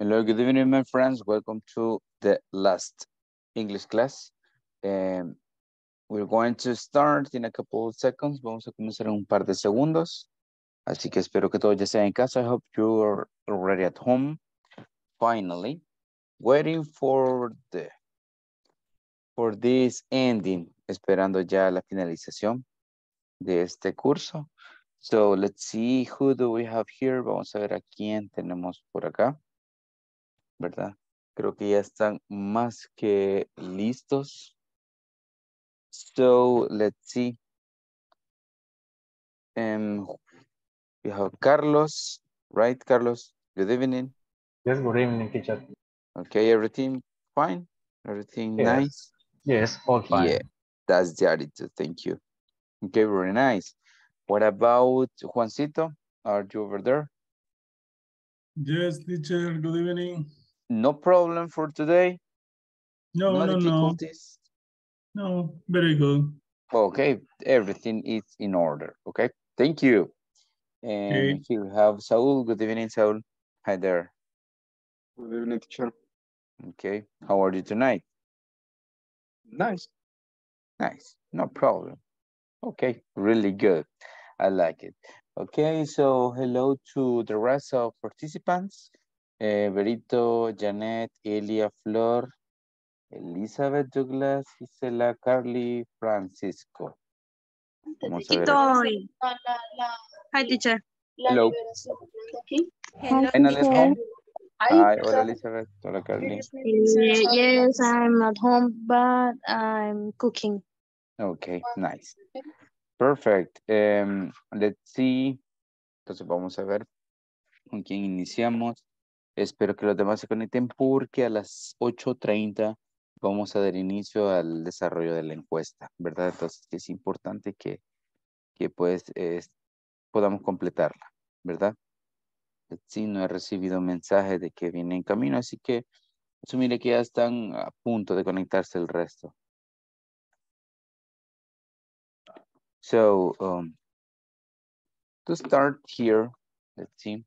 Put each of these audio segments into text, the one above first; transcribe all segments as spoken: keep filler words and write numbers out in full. Hello, good evening, my friends. Welcome to the last English class. Um, we're going to start in a couple of seconds. Vamos a comenzar en un par de segundos. Así que espero que todos ya estén en casa. I hope you're already at home. Finally, waiting for the for this ending. Esperando ya la finalización de este curso. So let's see who do we have here. Vamos a ver a quién tenemos por acá, ¿verdad? Creo que ya están más que listos. So let's see. Um, we have Carlos, right? Carlos, good evening. Yes, good evening, teacher. Okay, everything fine? Everything yes. Nice? Yes, all fine. Yeah, that's the attitude. Thank you. Okay, very nice. What about Juancito? Are you over there? Yes, teacher. Good evening. No problem for today? No, no, no. No. No, very good. Okay, everything is in order. Okay, thank you. And hey. You have Saul. Good evening, Saul. Hi there. Good evening, teacher. Okay, how are you tonight? Nice. Nice, no problem. Okay, really good. I like it. Okay, so hello to the rest of participants. Uh, Berito, Janet, Elia, Flor, Elizabeth, Douglas, Gisela, Carly, Francisco. Vamos a ver. Hi, teacher. Hello. Hello. Hello. Hi, hola Elizabeth, hola Carly. Yes, I'm at home, but I'm cooking. Okay, nice. Perfect. Um, let's see. Entonces vamos a ver con quién iniciamos. Espero que los demás se conecten porque a las ocho treinta vamos a dar inicio al desarrollo de la encuesta, ¿verdad? Entonces es importante que, que pues eh, podamos completarla, ¿verdad? Let's see, no he recibido mensajes de que viene en camino, así que asumiré que ya están a punto de conectarse el resto. So, um, to start here, let's see.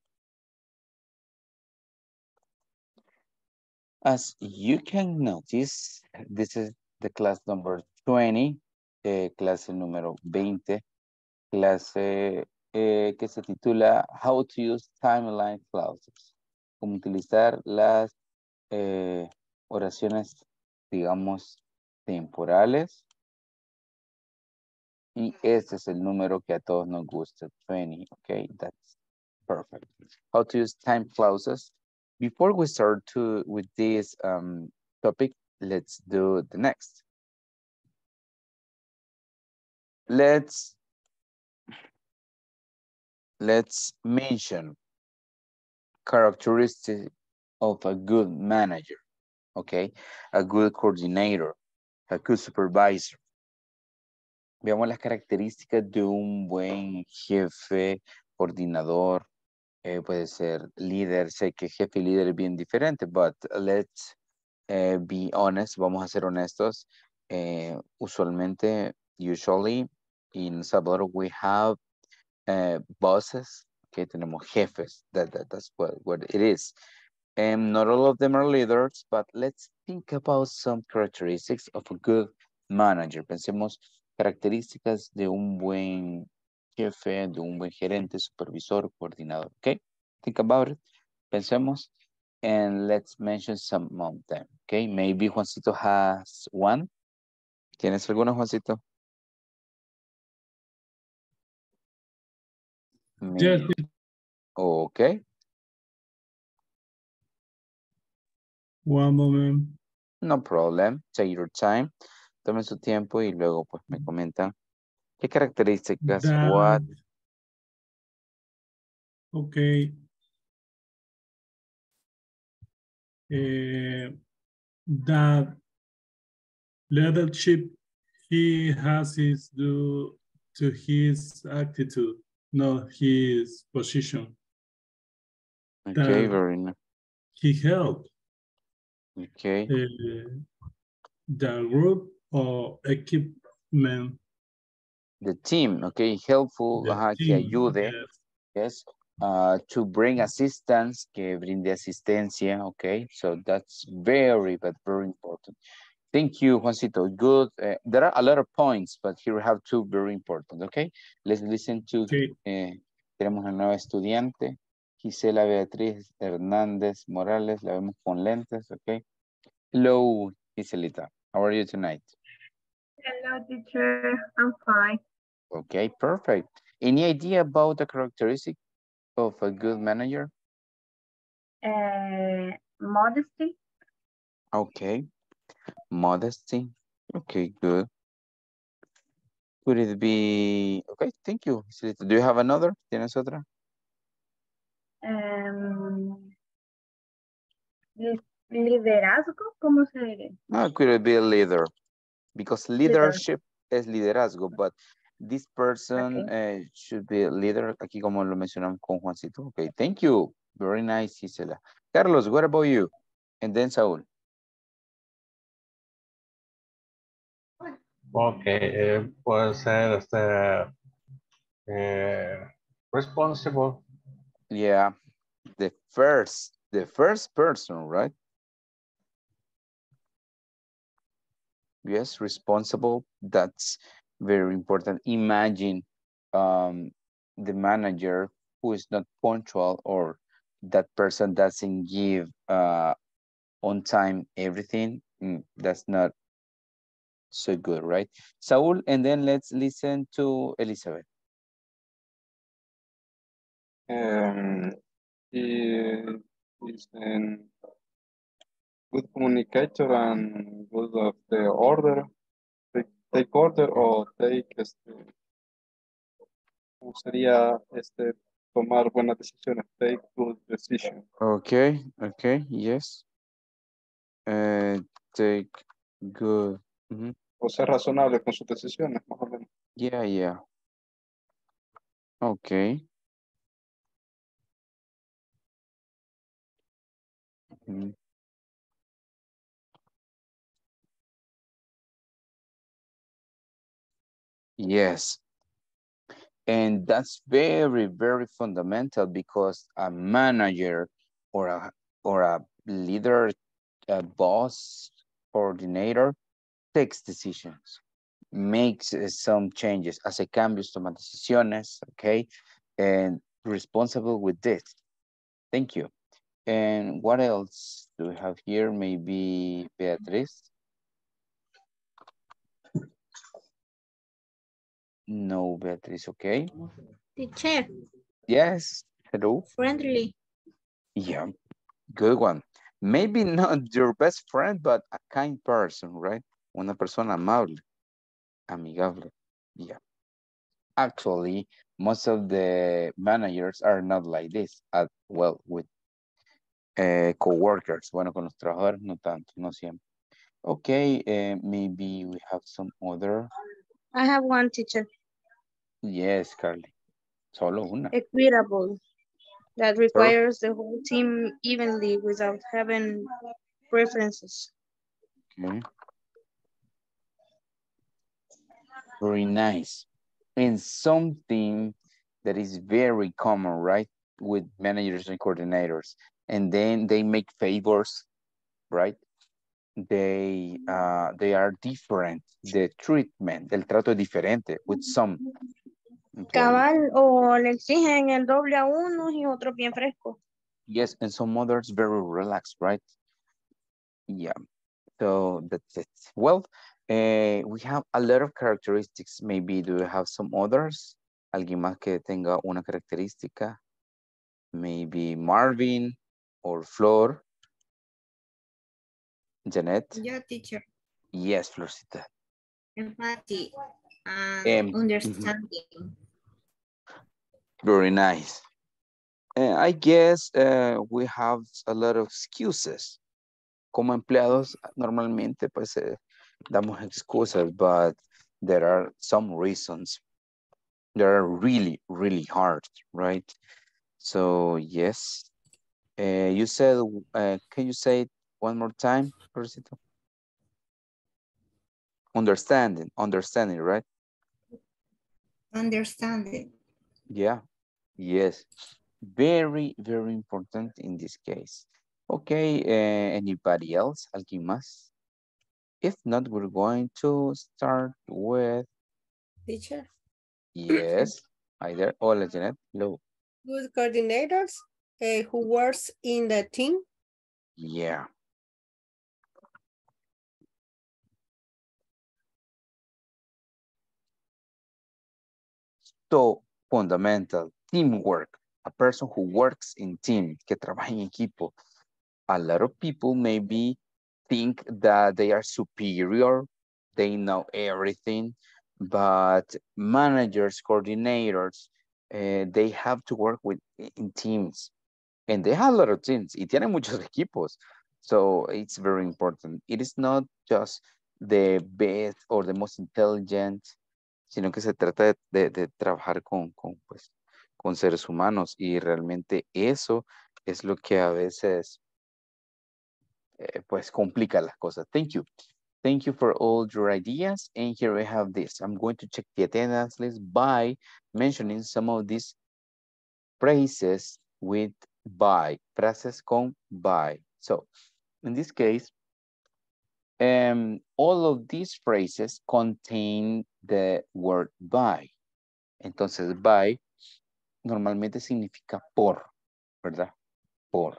As you can notice, this is the class number twenty, eh, clase número veinte, clase eh, que se titula How to Use Timeline Clauses, cómo utilizar las eh, oraciones, digamos, temporales. Y este es el número que a todos nos gusta, veinte, okay, that's perfect. How to use time clauses. Before we start to, with this um, topic, let's do the next. Let's, let's mention characteristics of a good manager, okay? A good coordinator, a good supervisor. Veamos las características de un buen jefe, coordinador, eh, puede ser líder. Sé que jefe y líder es bien diferente, but let's eh, be honest. Vamos a ser honestos. Eh, usualmente, usually, in Salvador, we have uh, bosses. Okay, tenemos jefes. That, that, that's what, what it is. Um, not all of them are leaders, but let's think about some characteristics of a good manager. Pensemos características de un buen jefe, de un buen gerente, supervisor, coordinador, okay? Think about it, pensemos, and let's mention some of them, okay? Maybe Juancito has one. ¿Tienes alguno, Juancito? Yes. Okay. One moment. No problem, take your time. Tomen su tiempo y luego pues me comentan qué características. That, what. Ok. Eh, that leadership he has is due to his attitude, not his position. Okay, that very nice. He helped. Okay. Eh, the group or equipment. The team, okay, helpful, the ajá, team, que ayude, yes, yes, Uh, to bring assistance, que brinde asistencia, okay? So that's very, but very important. Thank you, Juancito. Good. Uh, there are a lot of points, but here we have two very important, okay? Let's listen to, sí. eh, tenemos una nueva estudiante, Gisela Beatriz Hernández Morales, la vemos con lentes, okay? Hello, Giselita. How are you tonight? Hello, teacher. I'm fine. Okay, perfect. Any idea about the characteristics of a good manager? Uh, modesty. Okay. Modesty. Okay, good. Could it be... Okay, thank you. Do you have another? ¿Tienes otra? Um, liderazgo, ¿cómo se diría? No, could it be a leader? Because leadership leader. Es liderazgo, but... This person okay. uh, should be a leader. Aquí como lo mencionamos con Juancito. Okay, thank you. Very nice, Gisela. Carlos, what about you? And then Saúl. Okay, eh, puede ser este, eh, responsible. Yeah, the first, the first person, right? Yes, responsible, that's very important. Imagine um, the manager who is not punctual, or that person doesn't give uh, on time everything. Mm, that's not so good, right? Saul, and then let's listen to Elizabeth. Um, he is a good communicator and good of the order. Take order o take, este, sería este, tomar buenas decisiones, take good decision. Okay, okay, yes. Uh, take good. Mm-hmm. O ser razonable con sus decisiones, más o menos. Yeah, yeah. Okay. Mm-hmm. Yes, and that's very, very fundamental, because a manager or a, or a leader, a boss, coordinator, takes decisions, makes some changes, hace cambios, toma decisiones, okay, and responsible with this. Thank you. And what else do we have here? Maybe Beatriz? No, Beatriz, okay. Teacher. Yes, hello. Friendly. Yeah, good one. Maybe not your best friend, but a kind person, right? Una persona amable, amigable, yeah. Actually, most of the managers are not like this, at, well, with uh, co-workers. Bueno, con los trabajadores, no tanto, no siempre. Okay, uh, maybe we have some other. I have one, teacher. Yes, Carly. Solo una. Equitable. That requires the whole team evenly without having preferences. Okay. Very nice. And something that is very common, right? With managers and coordinators. And then they make favors, right? They uh they are different. The treatment, el trato es diferente with some. Cabal, o le exigen el doble a unos y otros bien frescos. Yes, and some others very relaxed, right? Yeah. So that's it. Well, uh, we have a lot of characteristics. Maybe do we have some others? Alguien más que tenga una característica? Maybe Marvin or Flor. Janet? Yeah, teacher. Yes, Florcita. Empathy and um, understanding. Very nice. Uh, I guess uh, we have a lot of excuses. Como empleados, normalmente, pues, eh, damos excusas, but there are some reasons. They are really, really hard, right? So, yes. Uh, you said, uh, can you say one more time, Rosito? Understanding, understanding, right? Understanding. Yeah, yes. Very, very important in this case. Okay, uh, anybody else? ¿Alguien más? If not, we're going to start with... Teacher? Yes. Hi there. Hola, Janet. Hello. Good coordinators uh, who works in the team. Yeah. So, fundamental, teamwork. A person who works in team, que trabaja en equipo. A lot of people maybe think that they are superior, they know everything, but managers, coordinators, uh, they have to work with in teams. And they have a lot of teams, y tienen muchos equipos. So it's very important. It is not just the best or the most intelligent, sino que se trata de, de, de trabajar con, con, pues, con seres humanos, y realmente eso es lo que a veces eh, pues complica las cosas. Thank you. Thank you for all your ideas. And here we have this. I'm going to check the attendance list by mentioning some of these phrases with by, frases con by. So in this case, um, all of these phrases contain the word by. Entonces, by normalmente significa por, ¿verdad? Por.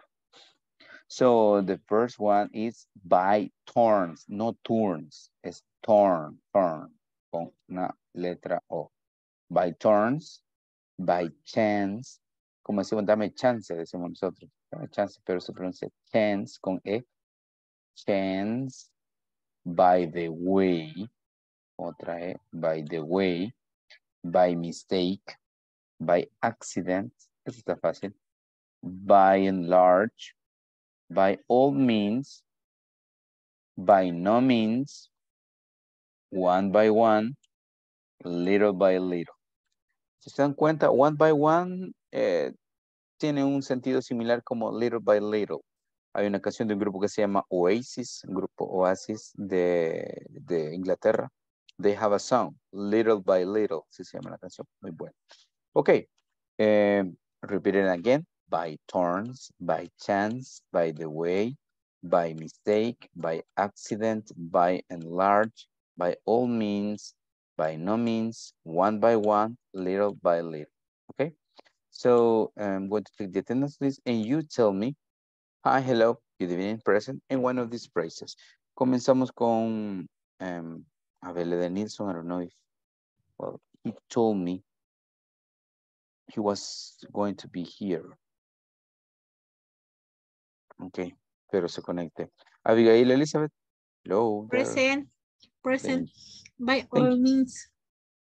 So the first one is by turns, no turns, es turn, turn, con una letra O. By turns, by chance, como decimos, dame chance, decimos nosotros, dame chance, pero se pronuncia chance con E. Chance, by the way, otra E, by the way, by mistake, by accident, eso está fácil, by and large, by all means, by no means, one by one, little by little. Si se dan cuenta, one by one eh, tiene un sentido similar como little by little. Hay una canción de un grupo que se llama Oasis, un grupo Oasis de, de Inglaterra. They have a song, little by little, se llama la canción, muy buena. Okay, uh, repeat it again. By turns, by chance, by the way, by mistake, by accident, by and large, by all means, by no means, one by one, little by little. Okay, so I'm going to click the attendance list and you tell me, hi, hello, good evening, present, and one of these phrases. Comenzamos con um, Abel de Nilsson. I don't know if, well, he told me he was going to be here. Okay, pero se conecte. Abigail Elizabeth, hello. Present, present, by all means.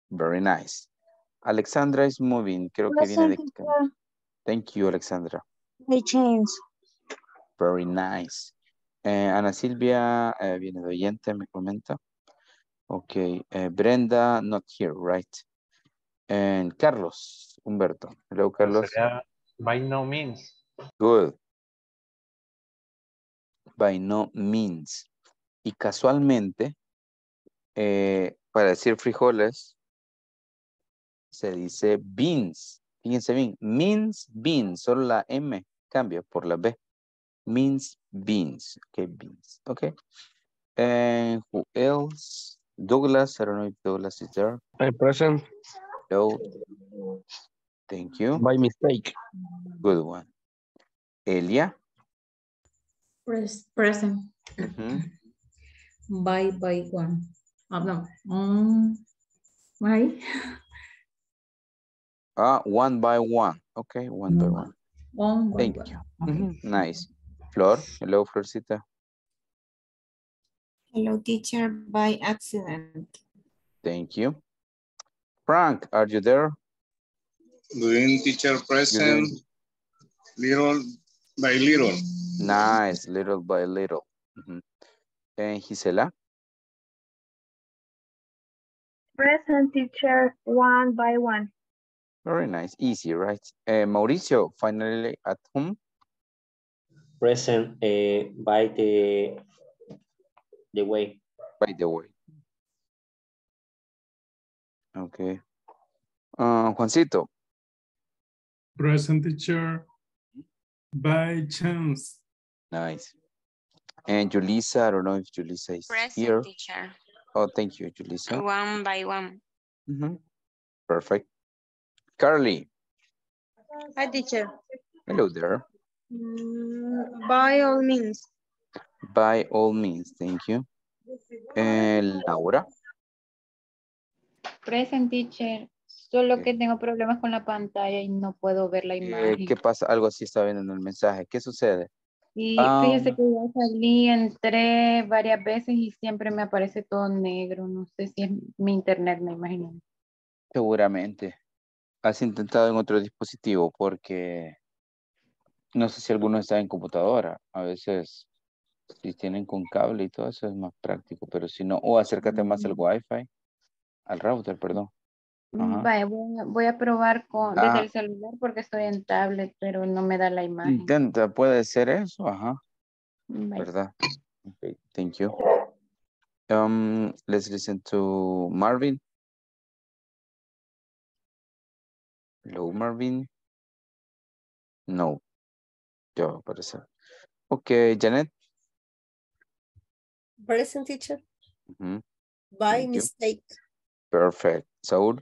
Very nice. Alexandra is moving. Creo que viene de... Thank you, Alexandra. By chance. Very nice. Eh, Ana Silvia, eh, viene de oyente, me comenta. Okay, eh, Brenda, not here, right? And Carlos Humberto. Hello, Carlos. By no means. Good. By no means. Y casualmente, eh, para decir frijoles, se dice beans. Fíjense bien, means, beans. Solo la M cambia por la B. Means, beans. Okay, beans. Okay. And who else? Douglas. I don't know if Douglas is there. I'm present. Hello. Thank you. By mistake. Good one. Elia. Present. Mm-hmm. By by one. Oh, no. Um, by. Ah, one by one. Okay, one by one. One by Thank one. you. Mm-hmm. Nice. Flor. Hello, Florcita. Hello, teacher. By accident. Thank you. Frank, are you there? Doing teacher present, little by little. Nice, little by little. Mm-hmm. And Gisela? Present teacher, one by one. Very nice, easy, right? Uh, Mauricio, finally at home? Present uh, by the, the way. By the way. Okay. Uh, Juancito. Present teacher. By chance. Nice. And Julissa, I don't know if Julissa is present here. Present teacher. Oh, thank you, Julissa. One by one. Mm-hmm. Perfect. Carly. Hi, teacher. Hello there. Mm, by all means. By all means, thank you. And Laura. Present teacher. Solo que tengo problemas con la pantalla y no puedo ver la imagen. ¿Qué pasa? Algo así está viendo en el mensaje. ¿Qué sucede? Sí, um, fíjese que ya salí, entré varias veces y siempre me aparece todo negro. No sé si es mi internet, me imagino. Seguramente. Has intentado en otro dispositivo porque no sé si algunos están en computadora. A veces si tienen con cable y todo eso es más práctico, pero si no, o acércate más al Wi-Fi, al router, perdón. Vale, voy, a, voy a probar con, ah. desde el celular porque estoy en tablet, pero no me da la imagen. Intenta, puede ser eso, ajá. Bye. ¿Verdad? Okay, thank you. Um, let's listen to Marvin. Hello, Marvin. No. Yo, parece. Okay, Janet. Present teacher. Mm-hmm. By thank mistake. You. Perfect. Saúl.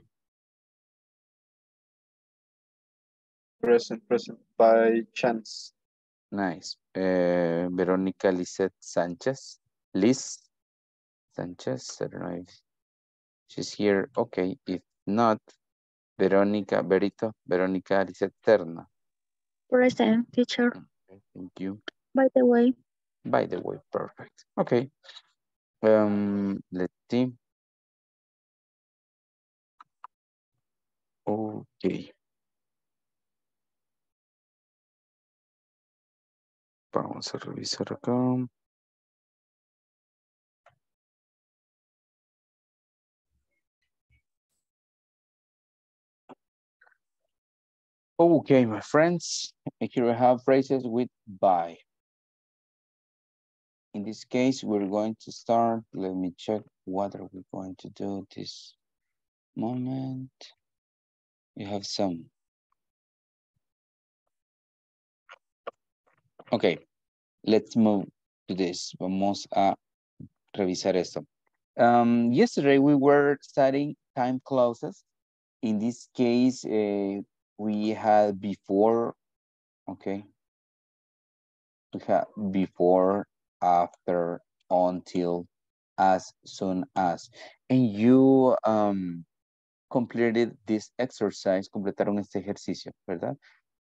Present, present, by chance. Nice. Uh, Verónica Lizette Sanchez. Liz Sanchez, I don't know if she's here. Okay, if not, Verónica Berito, Verónica Lizette Terna. Present, teacher. Okay, thank you. By the way. By the way, perfect. Okay. Um, let's see. Okay. Vamos a revisar acá. Okay, my friends. Here we have phrases with by. In this case, we're going to start. Let me check what are we going to do this moment. We have some. Okay, let's move to this. Vamos a revisar esto. Um, yesterday, we were studying time clauses. In this case, uh, we had before, okay. We had before, after, until, as soon as. And you um, completed this exercise, completaron este ejercicio, ¿verdad?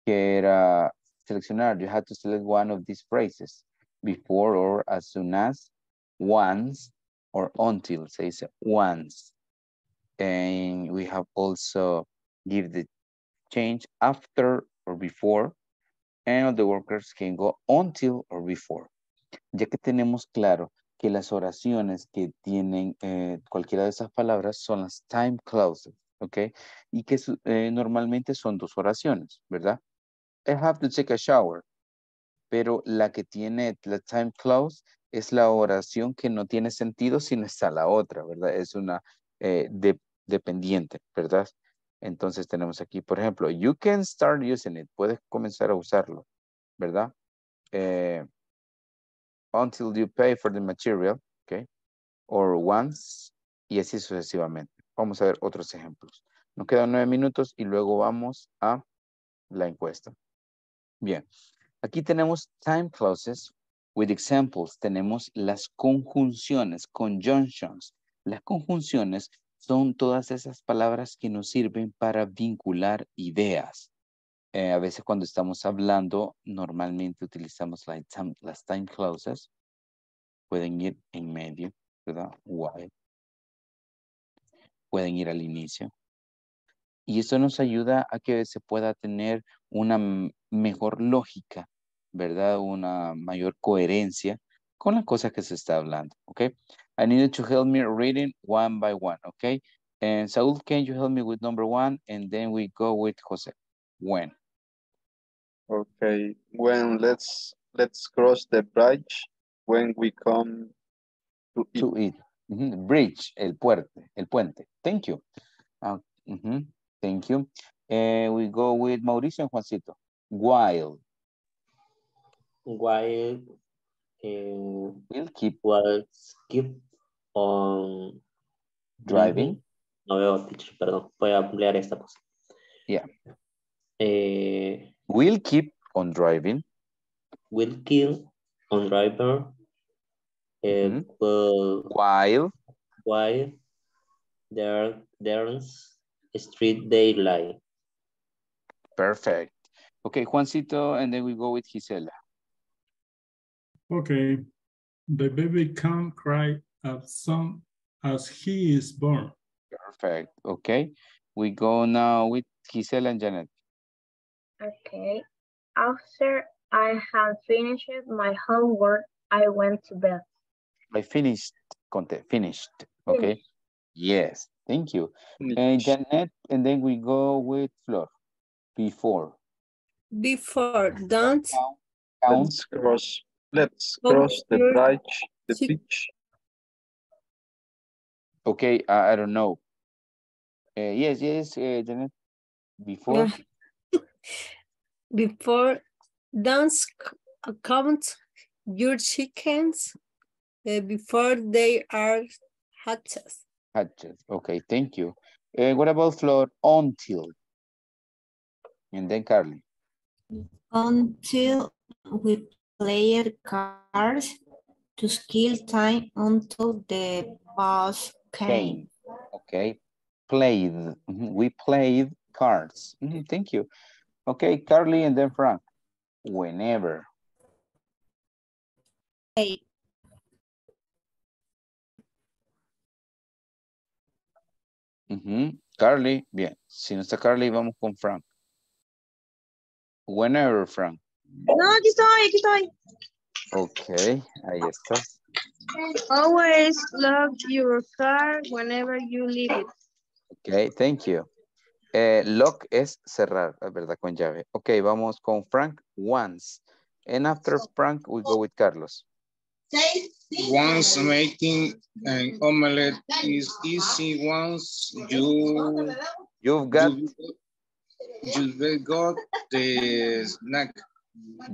Que era seleccionar, you had to select one of these phrases, before or as soon as, once or until, se dice once. And we have also give the change after or before, and the workers can go until or before. Ya que tenemos claro que las oraciones que tienen eh, cualquiera de esas palabras son las time clauses, ¿ok? Y que eh, normalmente son dos oraciones, ¿verdad? I have to take a shower, pero la que tiene la time clause es la oración que no tiene sentido si no está la otra, ¿verdad? Es una eh, de, dependiente, ¿verdad? Entonces tenemos aquí, por ejemplo, you can start using it, puedes comenzar a usarlo, ¿verdad? Eh, until you pay for the material, okay, or once, y así sucesivamente. Vamos a ver otros ejemplos. Nos quedan nueve minutos y luego vamos a la encuesta. Bien, aquí tenemos time clauses with examples. Tenemos las conjunciones, conjunctions. Las conjunciones son todas esas palabras que nos sirven para vincular ideas. Eh, a veces cuando estamos hablando, normalmente utilizamos la time, las time clauses. Pueden ir en medio, ¿verdad? While. Pueden ir al inicio. Y eso nos ayuda a que se pueda tener una mejor lógica, ¿verdad? Una mayor coherencia con las cosas que se está hablando, ¿ok? I need you to help me reading one by one, ¿ok? And Saúl, can you help me with number one? And then we go with José. When? Okay, when let's let's cross the bridge when we come to it. To it. Mm-hmm. Bridge, el puente, el puente. Thank you. Uh, mm-hmm. Thank you. And we go with Mauricio and Juancito. While. While. Uh, we'll keep. While keep on driving. No veo, teacher, perdón. Voy a ampliar esta cosa. Yeah. Uh, we'll keep on driving. We'll keep on driver. Uh, mm-hmm. While. While. There, there's street daylight. Perfect. Okay, Juancito, and then we go with Gisela. Okay. The baby can't cry at sun as he is born. Perfect. Okay. We go now with Gisela and Janet. Okay. After I have finished my homework, I went to bed. I finished, Conte, finished. Okay. Finished. Yes, thank you. And Janet, and then we go with Flor. Before. Before, don't. Let's cross, let's cross the bridge, the beach. Okay, uh, I don't know. Uh, yes, yes, uh, Janet. Before. Before, don't count your chickens uh, before they are hatched. Okay, thank you. Uh, what about Flor? Until. And then Carly. Until we play cards to kill time until the boss came. Okay, played. Mm-hmm. We played cards. Mm-hmm. Thank you. Okay, Carly and then Frank. Whenever. Hey. Uh-huh. Carly, bien. Si no está Carly, vamos con Frank. Whenever, Frank. No, aquí estoy, aquí estoy. Ok, ahí está. Always lock your car whenever you leave it. Ok, thank you. Eh, lock es cerrar, ¿verdad? Con llave. Ok, vamos con Frank. Once. And after Frank, we go with Carlos. Once making an omelette is easy. Once you you've got you've got the snack.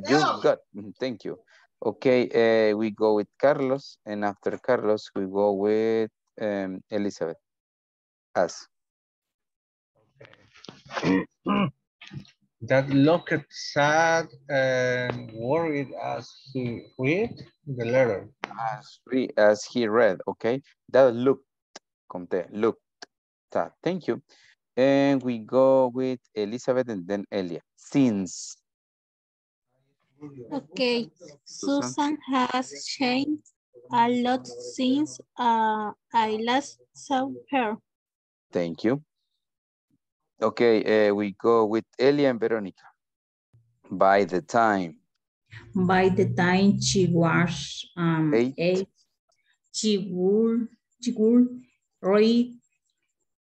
You've got. Thank you. Okay, uh, we go with Carlos, and after Carlos, we go with um, Elizabeth. Us. That looked sad and worried as he read the letter. As, re, as he read, okay. That looked, conté, looked, sad. Thank you. And we go with Elizabeth and then Elia. Since. Okay. Susan, Susan has changed a lot since uh, I last saw her. Thank you. Okay, uh, we go with Elia and Veronica. By the time. By the time she was um, eight. eight, she would, she would read,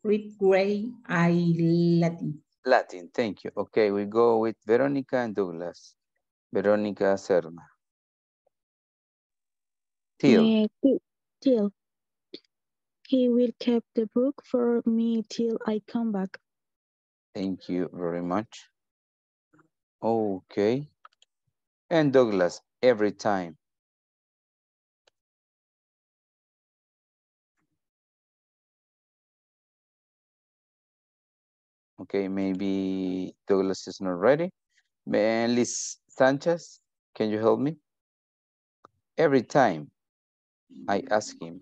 read grade in Latin. Latin, thank you. Okay, we go with Veronica and Douglas. Veronica Serna. Till. Till. He will keep the book for me till I come back. Thank you very much. Okay. And Douglas, every time. Okay, maybe Douglas is not ready. Liz Sanchez, can you help me? Every time I ask him.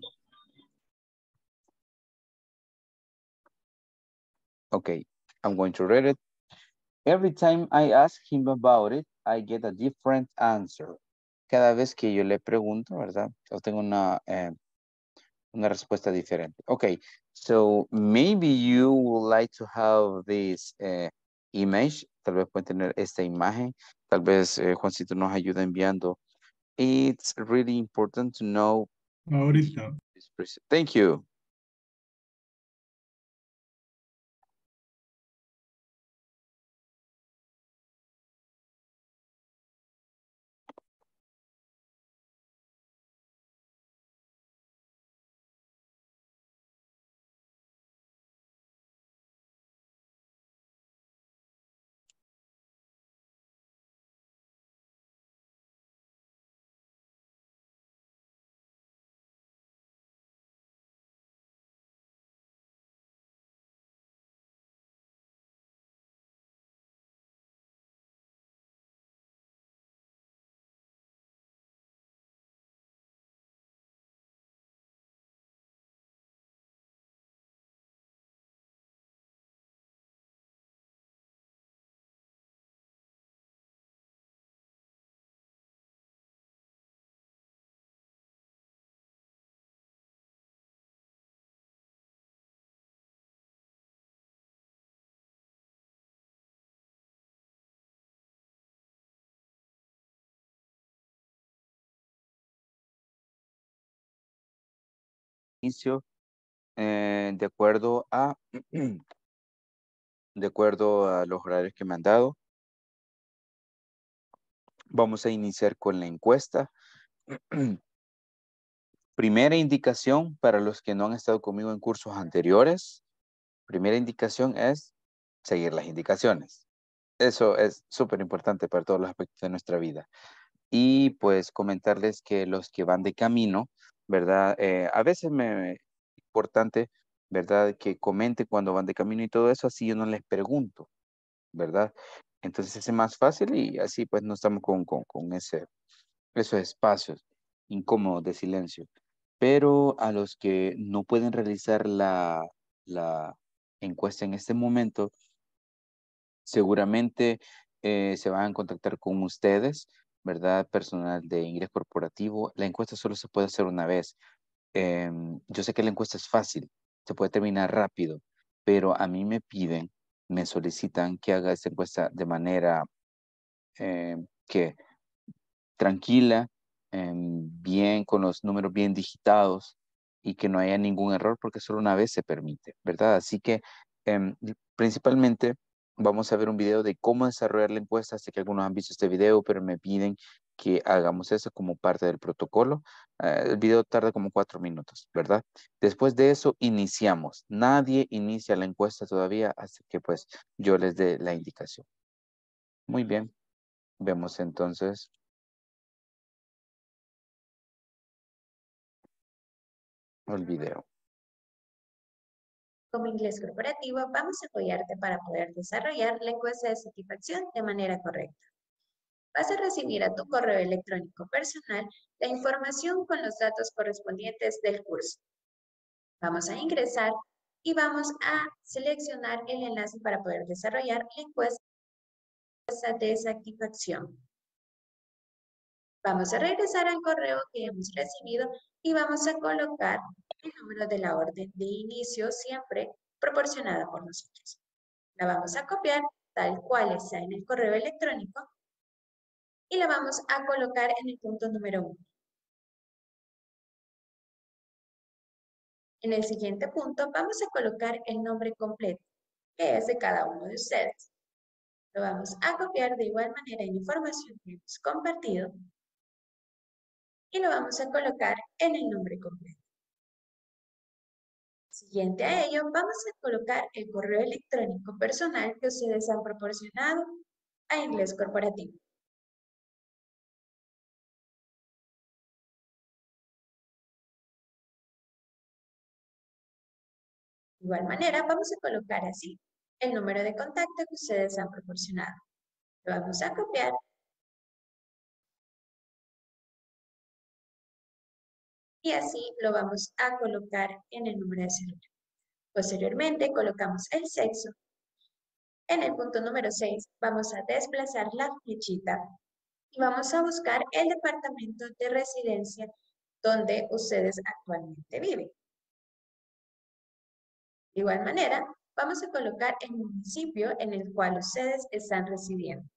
Okay. I'm going to read it. Every time I ask him about it, I get a different answer. Cada vez que yo le pregunto, ¿verdad? Yo tengo una, eh, una respuesta diferente. Okay, so maybe you would like to have this eh, image. Tal vez pueden tener esta imagen. Tal vez eh, Juancito nos ayuda enviando. It's really important to know. Ahorita. Thank you. inicio eh, de acuerdo a de acuerdo a los horarios que me han dado. Vamos a iniciar con la encuesta. Primera indicación para los que no han estado conmigo en cursos anteriores. Primera indicación es seguir las indicaciones. Eso es súper importante para todos los aspectos de nuestra vida. Y pues comentarles que los que van de camino, ¿verdad? Eh, a veces me es importante, ¿verdad? Que comenten cuando van de camino y todo eso, así yo no les pregunto, ¿verdad? Entonces es más fácil y así pues no estamos con, con, con ese, esos espacios incómodos de silencio. Pero a los que no pueden realizar la, la encuesta en este momento, seguramente eh, se van a contactar con ustedes, ¿verdad? Personal de Inglés Corporativo. La encuesta solo se puede hacer una vez. Eh, yo sé que la encuesta es fácil, se puede terminar rápido, pero a mí me piden, me solicitan que haga esta encuesta de manera eh, que tranquila, eh, bien, con los números bien digitados y que no haya ningún error, porque solo una vez se permite, ¿verdad? Así que eh, principalmente vamos a ver un video de cómo desarrollar la encuesta. Sé que algunos han visto este video, pero me piden que hagamos eso como parte del protocolo. Eh, el video tarda como cuatro minutos, ¿verdad? Después de eso iniciamos. Nadie inicia la encuesta todavía, hasta que pues yo les dé la indicación. Muy bien. Vemos entonces. El video. Como Inglés Corporativo, vamos a apoyarte para poder desarrollar la encuesta de satisfacción de manera correcta. Vas a recibir a tu correo electrónico personal la información con los datos correspondientes del curso. Vamos a ingresar y vamos a seleccionar el enlace para poder desarrollar la encuesta de satisfacción. Vamos a regresar al correo que hemos recibido y vamos a colocar el número de la orden de inicio siempre proporcionada por nosotros. La vamos a copiar tal cual está en el correo electrónico y la vamos a colocar en el punto número uno. En el siguiente punto vamos a colocar el nombre completo, que es de cada uno de ustedes. Lo vamos a copiar de igual manera en la información que hemos compartido y lo vamos a colocar en el nombre completo. Siguiente a ello, vamos a colocar el correo electrónico personal que ustedes han proporcionado a Inglés Corporativo. De igual manera, vamos a colocar así el número de contacto que ustedes han proporcionado. Lo vamos a copiar. Y así lo vamos a colocar en el número de celular. Posteriormente colocamos el sexo. En el punto número seis vamos a desplazar la flechita y vamos a buscar el departamento de residencia donde ustedes actualmente viven. De igual manera vamos a colocar el municipio en el cual ustedes están residiendo.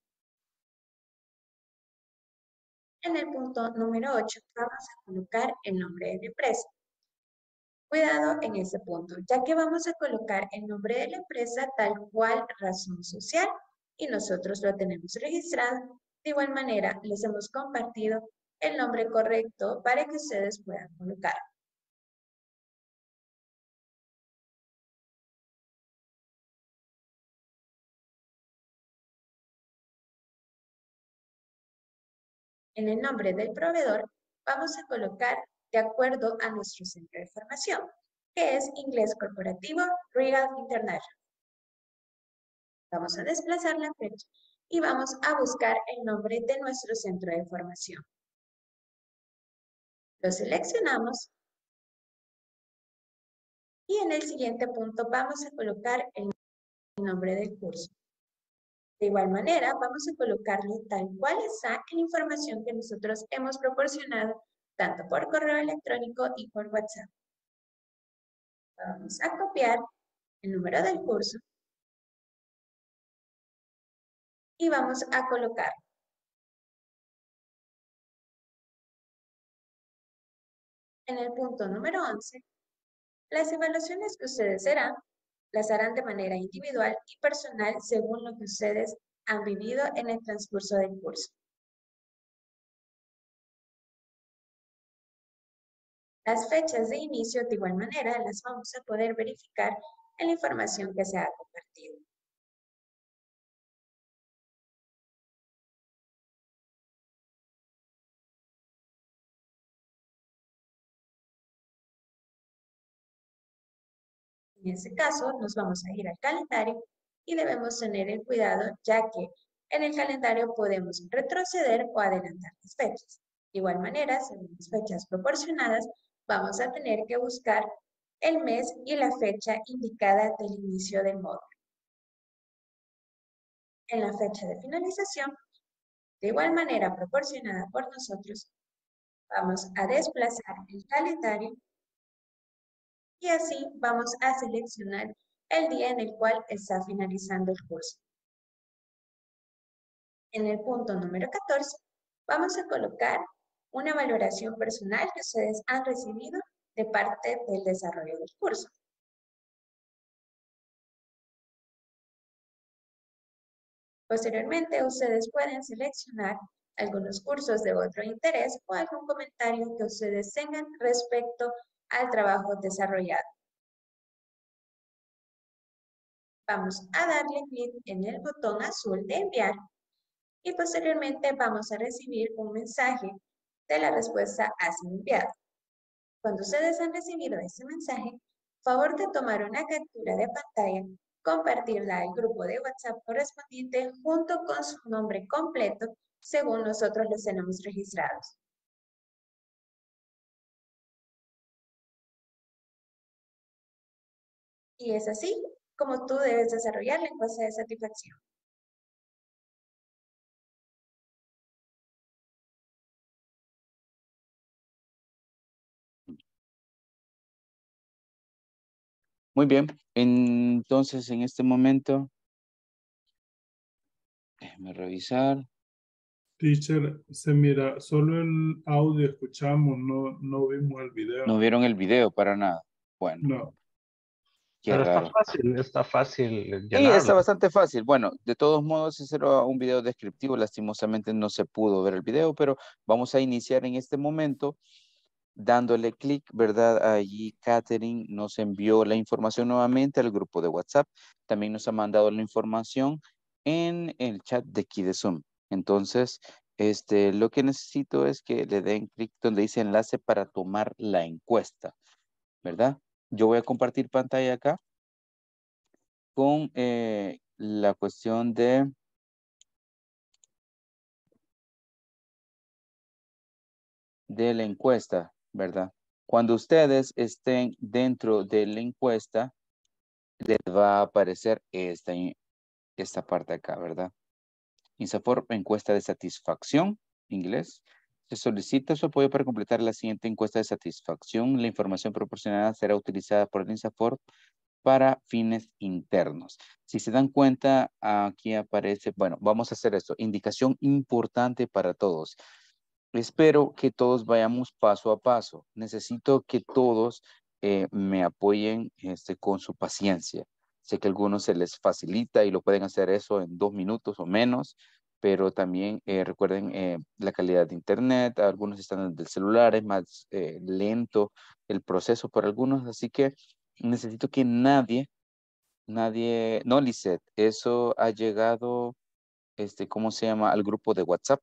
En el punto número ocho vamos a colocar el nombre de la empresa. Cuidado en ese punto, ya que vamos a colocar el nombre de la empresa tal cual razón social y nosotros lo tenemos registrado. De igual manera, les hemos compartido el nombre correcto para que ustedes puedan colocar. En el nombre del proveedor vamos a colocar de acuerdo a nuestro centro de formación, que es Inglés Corporativo Real International. Vamos a desplazar la fecha y vamos a buscar el nombre de nuestro centro de formación. Lo seleccionamos y en el siguiente punto vamos a colocar el nombre del curso. De igual manera, vamos a colocarlo tal cual está en información que nosotros hemos proporcionado, tanto por correo electrónico y por WhatsApp. Vamos a copiar el número del curso y vamos a colocar. En el punto número once, Las evaluaciones que ustedes harán, las harán de manera individual y personal según lo que ustedes han vivido en el transcurso del curso. Las fechas de inicio, de igual manera, las vamos a poder verificar en la información que se ha compartido. En ese caso, nos vamos a ir al calendario y debemos tener el cuidado, ya que en el calendario podemos retroceder o adelantar las fechas. De igual manera, según las fechas proporcionadas, vamos a tener que buscar el mes y la fecha indicada del inicio del módulo. En la fecha de finalización, de igual manera proporcionada por nosotros, vamos a desplazar el calendario y así vamos a seleccionar el día en el cual está finalizando el curso. En el punto número catorce, vamos a colocar una valoración personal que ustedes han recibido de parte del desarrollo del curso. Posteriormente, ustedes pueden seleccionar algunos cursos de otro interés o algún comentario que ustedes tengan respecto al trabajo desarrollado. Vamos a darle clic en el botón azul de enviar y posteriormente vamos a recibir un mensaje de la respuesta hacia enviado. Cuando ustedes han recibido este mensaje, favor de tomar una captura de pantalla, compartirla al grupo de WhatsApp correspondiente junto con su nombre completo, según nosotros los tenemos registrados. Y es así como tú debes desarrollar la encuesta de satisfacción. Muy bien, entonces en este momento, déjeme revisar. Teacher, se mira, solo el audio escuchamos, no, no vimos el video. No vieron el video para nada. Bueno. No. Pero está fácil, está fácil. Sí, está bastante fácil. Bueno, de todos modos, ese era un video descriptivo. Lastimosamente no se pudo ver el video, pero vamos a iniciar en este momento. Dándole clic, ¿verdad? Allí Catherine nos envió la información nuevamente al grupo de WhatsApp. También nos ha mandado la información en el chat de aquí de Zoom. Entonces, este, lo que necesito es que le den clic donde dice enlace para tomar la encuesta, ¿verdad? Yo voy a compartir pantalla acá con eh, la cuestión de... de la encuesta, ¿verdad? Cuando ustedes estén dentro de la encuesta, les va a aparecer esta, esta parte acá, ¿verdad? Insaforp, encuesta de satisfacción, inglés. Se solicita su apoyo para completar la siguiente encuesta de satisfacción. La información proporcionada será utilizada por el Insaforp para fines internos. Si se dan cuenta, aquí aparece, bueno, vamos a hacer esto. Indicación importante para todos. Espero que todos vayamos paso a paso. Necesito que todos eh, me apoyen este, con su paciencia. Sé que a algunos se les facilita y lo pueden hacer eso en dos minutos o menos, pero también eh, recuerden eh, la calidad de internet. Algunos están del celular, es más eh, lento el proceso para algunos. Así que necesito que nadie, nadie, no Lisette, eso ha llegado, este, ¿cómo se llama? Al grupo de WhatsApp.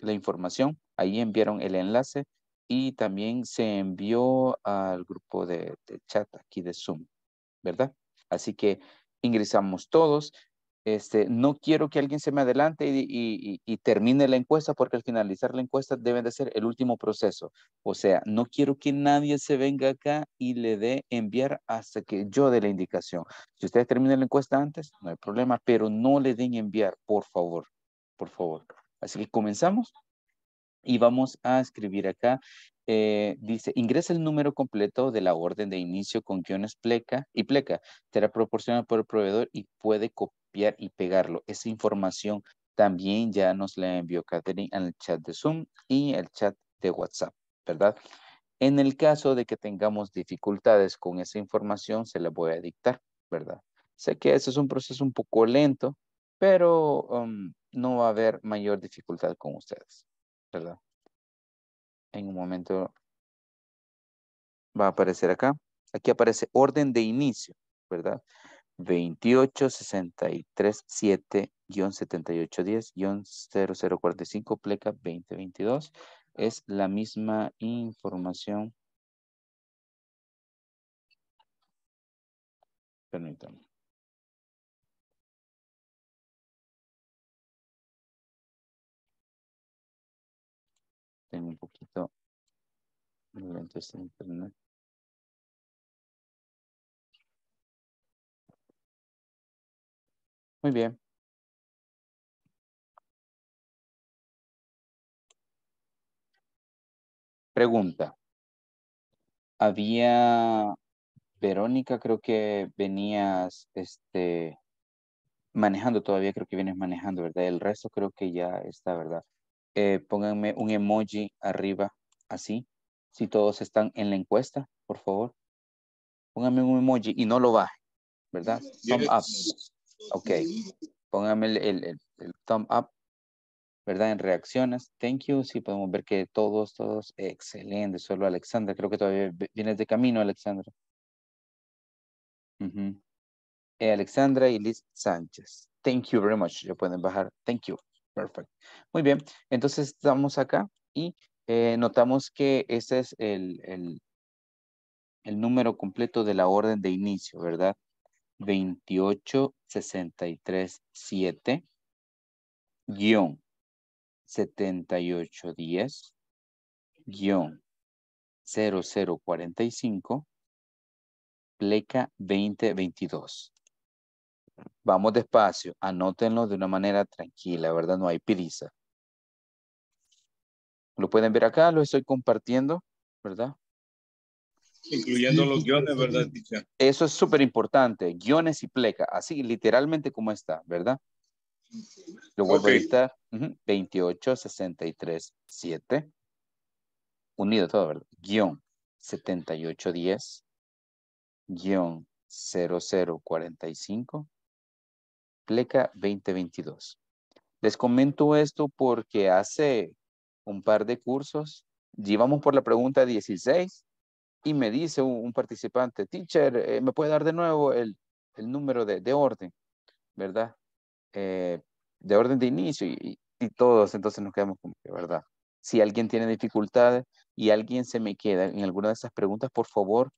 La información, ahí enviaron el enlace y también se envió al grupo de, de chat aquí de Zoom, ¿verdad? Así que ingresamos todos. Este, no quiero que alguien se me adelante y, y, y termine la encuesta, porque al finalizar la encuesta deben de ser el último proceso. O sea, no quiero que nadie se venga acá y le dé enviar hasta que yo dé la indicación. Si ustedes terminan la encuesta antes, no hay problema, pero no le den enviar, por favor, por favor. Así que comenzamos y vamos a escribir acá. Eh, dice, ingresa el número completo de la orden de inicio con guiones pleca y pleca. Será proporcionado por el proveedor y puede copiar y pegarlo. Esa información también ya nos la envió Catherine en el chat de Zoom y el chat de WhatsApp, ¿verdad? En el caso de que tengamos dificultades con esa información, se la voy a dictar, ¿verdad? Sé que ese es un proceso un poco lento, pero um, no va a haber mayor dificultad con ustedes, ¿verdad? En un momento va a aparecer acá. Aquí aparece orden de inicio, ¿verdad? veintiocho sesenta y tres siete setenta y ocho diez cero cero cuarenta y cinco, pleca veinte veintidós. Es la misma información. Permítanme. Tengo un poquito lento este internet. Muy bien. Pregunta. Había, Verónica, creo que venías este, manejando todavía, creo que vienes manejando, ¿verdad? El resto creo que ya está, ¿verdad? Eh, pónganme un emoji arriba, así. Si todos están en la encuesta, por favor. Pónganme un emoji y no lo bajen, ¿verdad? Thumb up. Ok, póngame el, el, el, el thumb up, ¿verdad? En reacciones, thank you. Sí, podemos ver que todos, todos, excelente. Solo Alexandra, creo que todavía vienes de camino, Alexandra. Uh-huh. eh, Alexandra y Liz Sánchez, thank you very much. Ya pueden bajar, thank you, perfecto. Muy bien, entonces estamos acá y eh, notamos que ese es el, el, el número completo de la orden de inicio, ¿verdad? veintiocho sesenta y tres siete guión setenta y ocho diez guión cero cero cuarenta y cinco pleca veinte veintidós. Vamos despacio, anótenlo de una manera tranquila, ¿verdad? No hay prisa. Lo pueden ver acá, lo estoy compartiendo, ¿verdad? Incluyendo los guiones, ¿verdad, Ticha? Eso es súper importante, guiones y pleca, así literalmente como está, ¿verdad? Lo voy okay. a editar, uh-huh. veintiocho sesenta y tres siete, unido todo, ¿verdad? Guión setenta y ocho diez, guión cero cero cuarenta y cinco, pleca veinte veintidós. Les comento esto porque hace un par de cursos, llevamos por la pregunta dieciséis, y me dice un, un participante, teacher, eh, ¿me puede dar de nuevo el, el número de, de orden? ¿Verdad? Eh, de orden de inicio y, y todos, entonces nos quedamos con que, ¿verdad? Si alguien tiene dificultades y alguien se me queda en alguna de esas preguntas, por favor,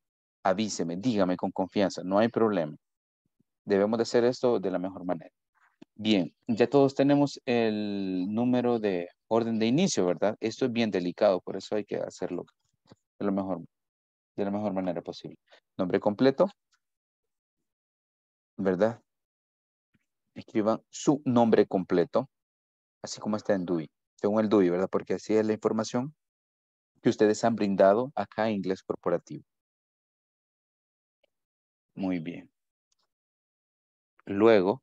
avíseme, dígame con confianza, no hay problema. Debemos de hacer esto de la mejor manera. Bien, ya todos tenemos el número de orden de inicio, ¿verdad? Esto es bien delicado, por eso hay que hacerlo de lo mejor de la mejor manera posible. Nombre completo, ¿verdad? Escriban su nombre completo, así como está en D U I, según el D U I, ¿verdad? Porque así es la información que ustedes han brindado acá en Inglés Corporativo. Muy bien. Luego,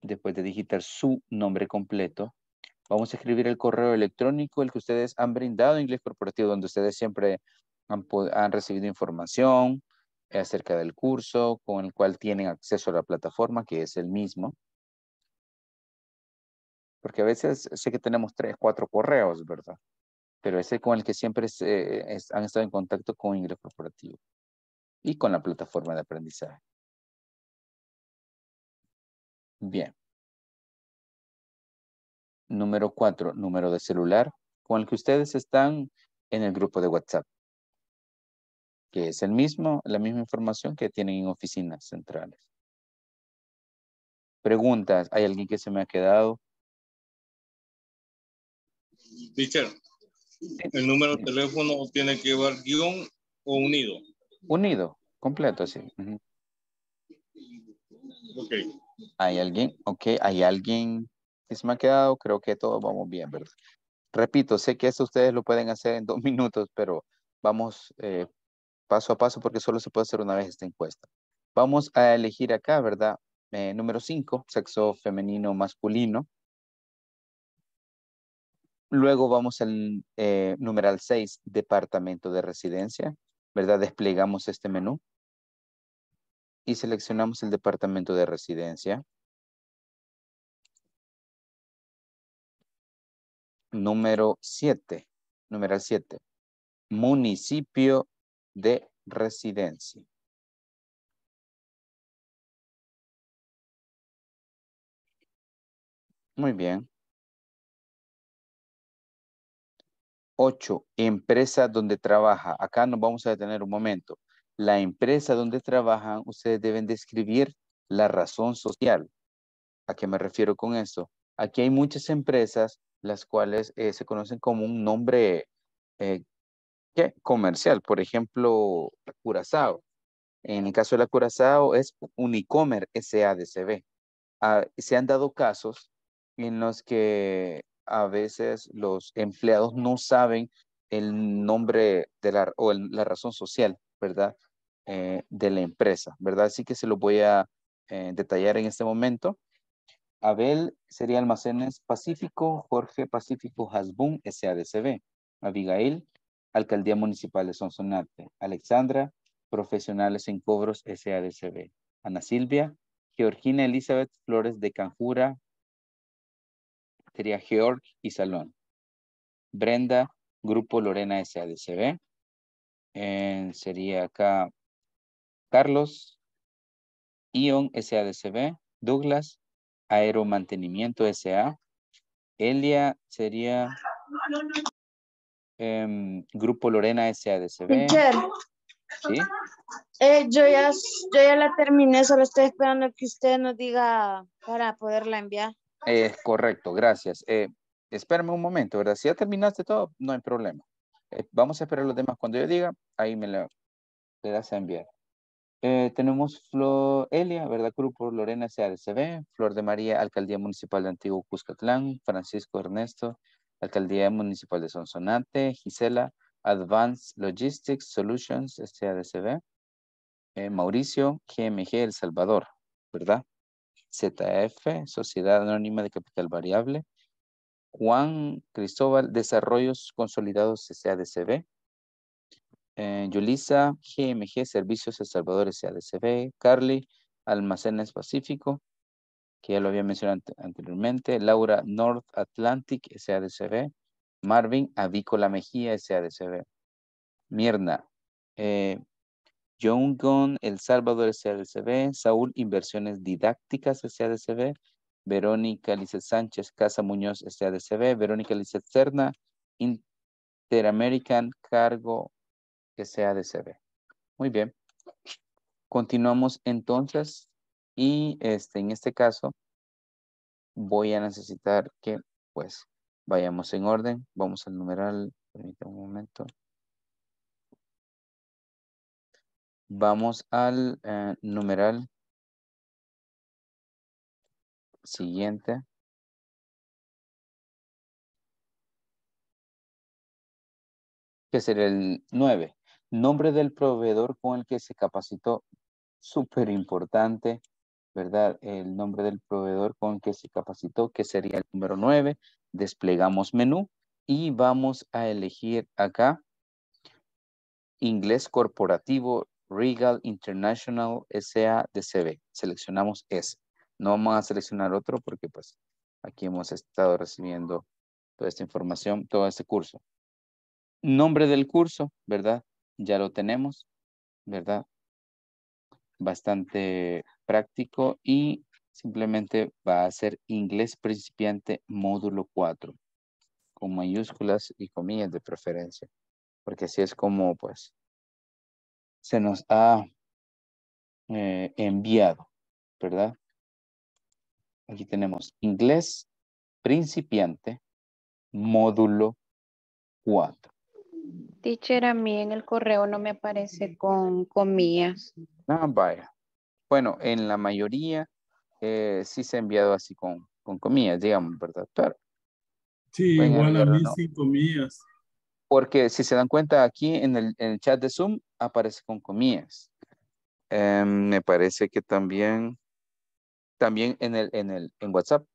después de digitar su nombre completo, vamos a escribir el correo electrónico, el que ustedes han brindado en Inglés Corporativo, donde ustedes siempre Han, han recibido información acerca del curso con el cual tienen acceso a la plataforma, que es el mismo. Porque a veces sé que tenemos tres, cuatro correos, ¿verdad? Pero ese con el que siempre se, es, han estado en contacto con Inglés Corporativo y con la plataforma de aprendizaje. Bien. Número cuatro, número de celular con el que ustedes están en el grupo de WhatsApp, que es el mismo, la misma información que tienen en oficinas centrales. Preguntas. ¿Hay alguien que se me ha quedado? Teacher, ¿el número de teléfono tiene que llevar guión o unido? Unido, completo, sí. Uh-huh. Ok. ¿Hay alguien? Ok, ¿hay alguien que se me ha quedado? Creo que todos vamos bien, ¿verdad? Repito, sé que eso ustedes lo pueden hacer en dos minutos, pero vamos... Eh, paso a paso, porque solo se puede hacer una vez esta encuesta. Vamos a elegir acá, ¿verdad? Eh, número cinco, sexo femenino masculino. Luego vamos al eh, numeral seis, Departamento de Residencia, ¿verdad? Desplegamos este menú y seleccionamos el Departamento de Residencia. Número siete, numeral siete, Municipio de Residencia. Muy bien. ocho. Empresa donde trabaja. Acá nos vamos a detener un momento. La empresa donde trabajan, ustedes deben describir la razón social. ¿A qué me refiero con esto? Aquí hay muchas empresas, las cuales eh, se conocen como un nombre eh, ¿qué? comercial. Por ejemplo, Curazao. En el caso de la Curazao es Unicomer S A D C B. Ah, se han dado casos en los que a veces los empleados no saben el nombre de la, o el, la razón social, ¿verdad? Eh, de la empresa, ¿verdad? Así que se lo voy a eh, detallar en este momento. Abel sería Almacenes Pacífico, Jorge Pacífico Hasbún S A D C B. Abigail, Alcaldía Municipal de Sonsonate. Alexandra, Profesionales en Cobros S A D C B. Ana Silvia, Georgina Elizabeth Flores de Canjura, sería Georg y Salón. Brenda, Grupo Lorena S A D C B. Eh, sería acá Carlos, Ion S A D C B. Douglas, Aeromantenimiento S A. Elia sería eh, Grupo Lorena S A D C B. ¿Sí? Eh, yo, ya, yo ya la terminé, solo estoy esperando que usted nos diga para poderla enviar. Es eh, correcto, gracias. Eh, espérame un momento, ¿verdad? Si ya terminaste todo, no hay problema. Eh, vamos a esperar a los demás. Cuando yo diga, ahí me la le das a enviar. Eh, tenemos Flor Elia, ¿verdad? Grupo Lorena S A D C B, Flor de María, Alcaldía Municipal de Antiguo Cuscatlán, Francisco Ernesto, Alcaldía Municipal de Sonsonate, Gisela, Advanced Logistics Solutions S A D C B, eh, Mauricio, G M G El Salvador, ¿verdad? Z F Sociedad Anónima de Capital Variable, Juan Cristóbal, Desarrollos Consolidados S A D C B, eh, Yulisa, G M G Servicios El Salvador S A D C B, Carly, Almacenes Pacífico, que ya lo había mencionado ante, anteriormente, Laura, North Atlantic S A D C B, Marvin, Avícola Mejía S A D C B, Mirna, eh, John Gon El Salvador S A D C B, Saúl Inversiones Didácticas S A D C B, Verónica Lizeth Sánchez, Casa Muñoz S A D C B, Verónica Lizeth Serna, Interamerican Cargo S A D C B. Muy bien. Continuamos entonces y este, en este caso voy a necesitar que pues vayamos en orden. Vamos al numeral, permítame un momento. Vamos al eh, numeral siguiente. Que será el nueve. Nombre del proveedor con el que se capacitó. Súper importante, ¿verdad? El nombre del proveedor con el que se capacitó, que sería el número nueve. Desplegamos menú y vamos a elegir acá Inglés Corporativo Regal International S A D C B. Seleccionamos ese. No vamos a seleccionar otro porque pues aquí hemos estado recibiendo toda esta información, todo este curso. Nombre del curso, ¿verdad? Ya lo tenemos, ¿verdad? Bastante práctico y simplemente va a ser Inglés Principiante Módulo cuatro. Con mayúsculas y comillas de preferencia. Porque así es como pues se nos ha eh, enviado, ¿verdad? Aquí tenemos Inglés Principiante, módulo cuatro. Teacher, a mí en el correo no me aparece con comillas. Ah, vaya. Bueno, en la mayoría eh, sí se ha enviado así con, con comillas, digamos, ¿verdad? Pero, sí, igual a mí no. Sin comillas. Porque si se dan cuenta aquí en el, en el chat de Zoom aparece con comillas. Eh, me parece que también, también en, el, en, el, en WhatsApp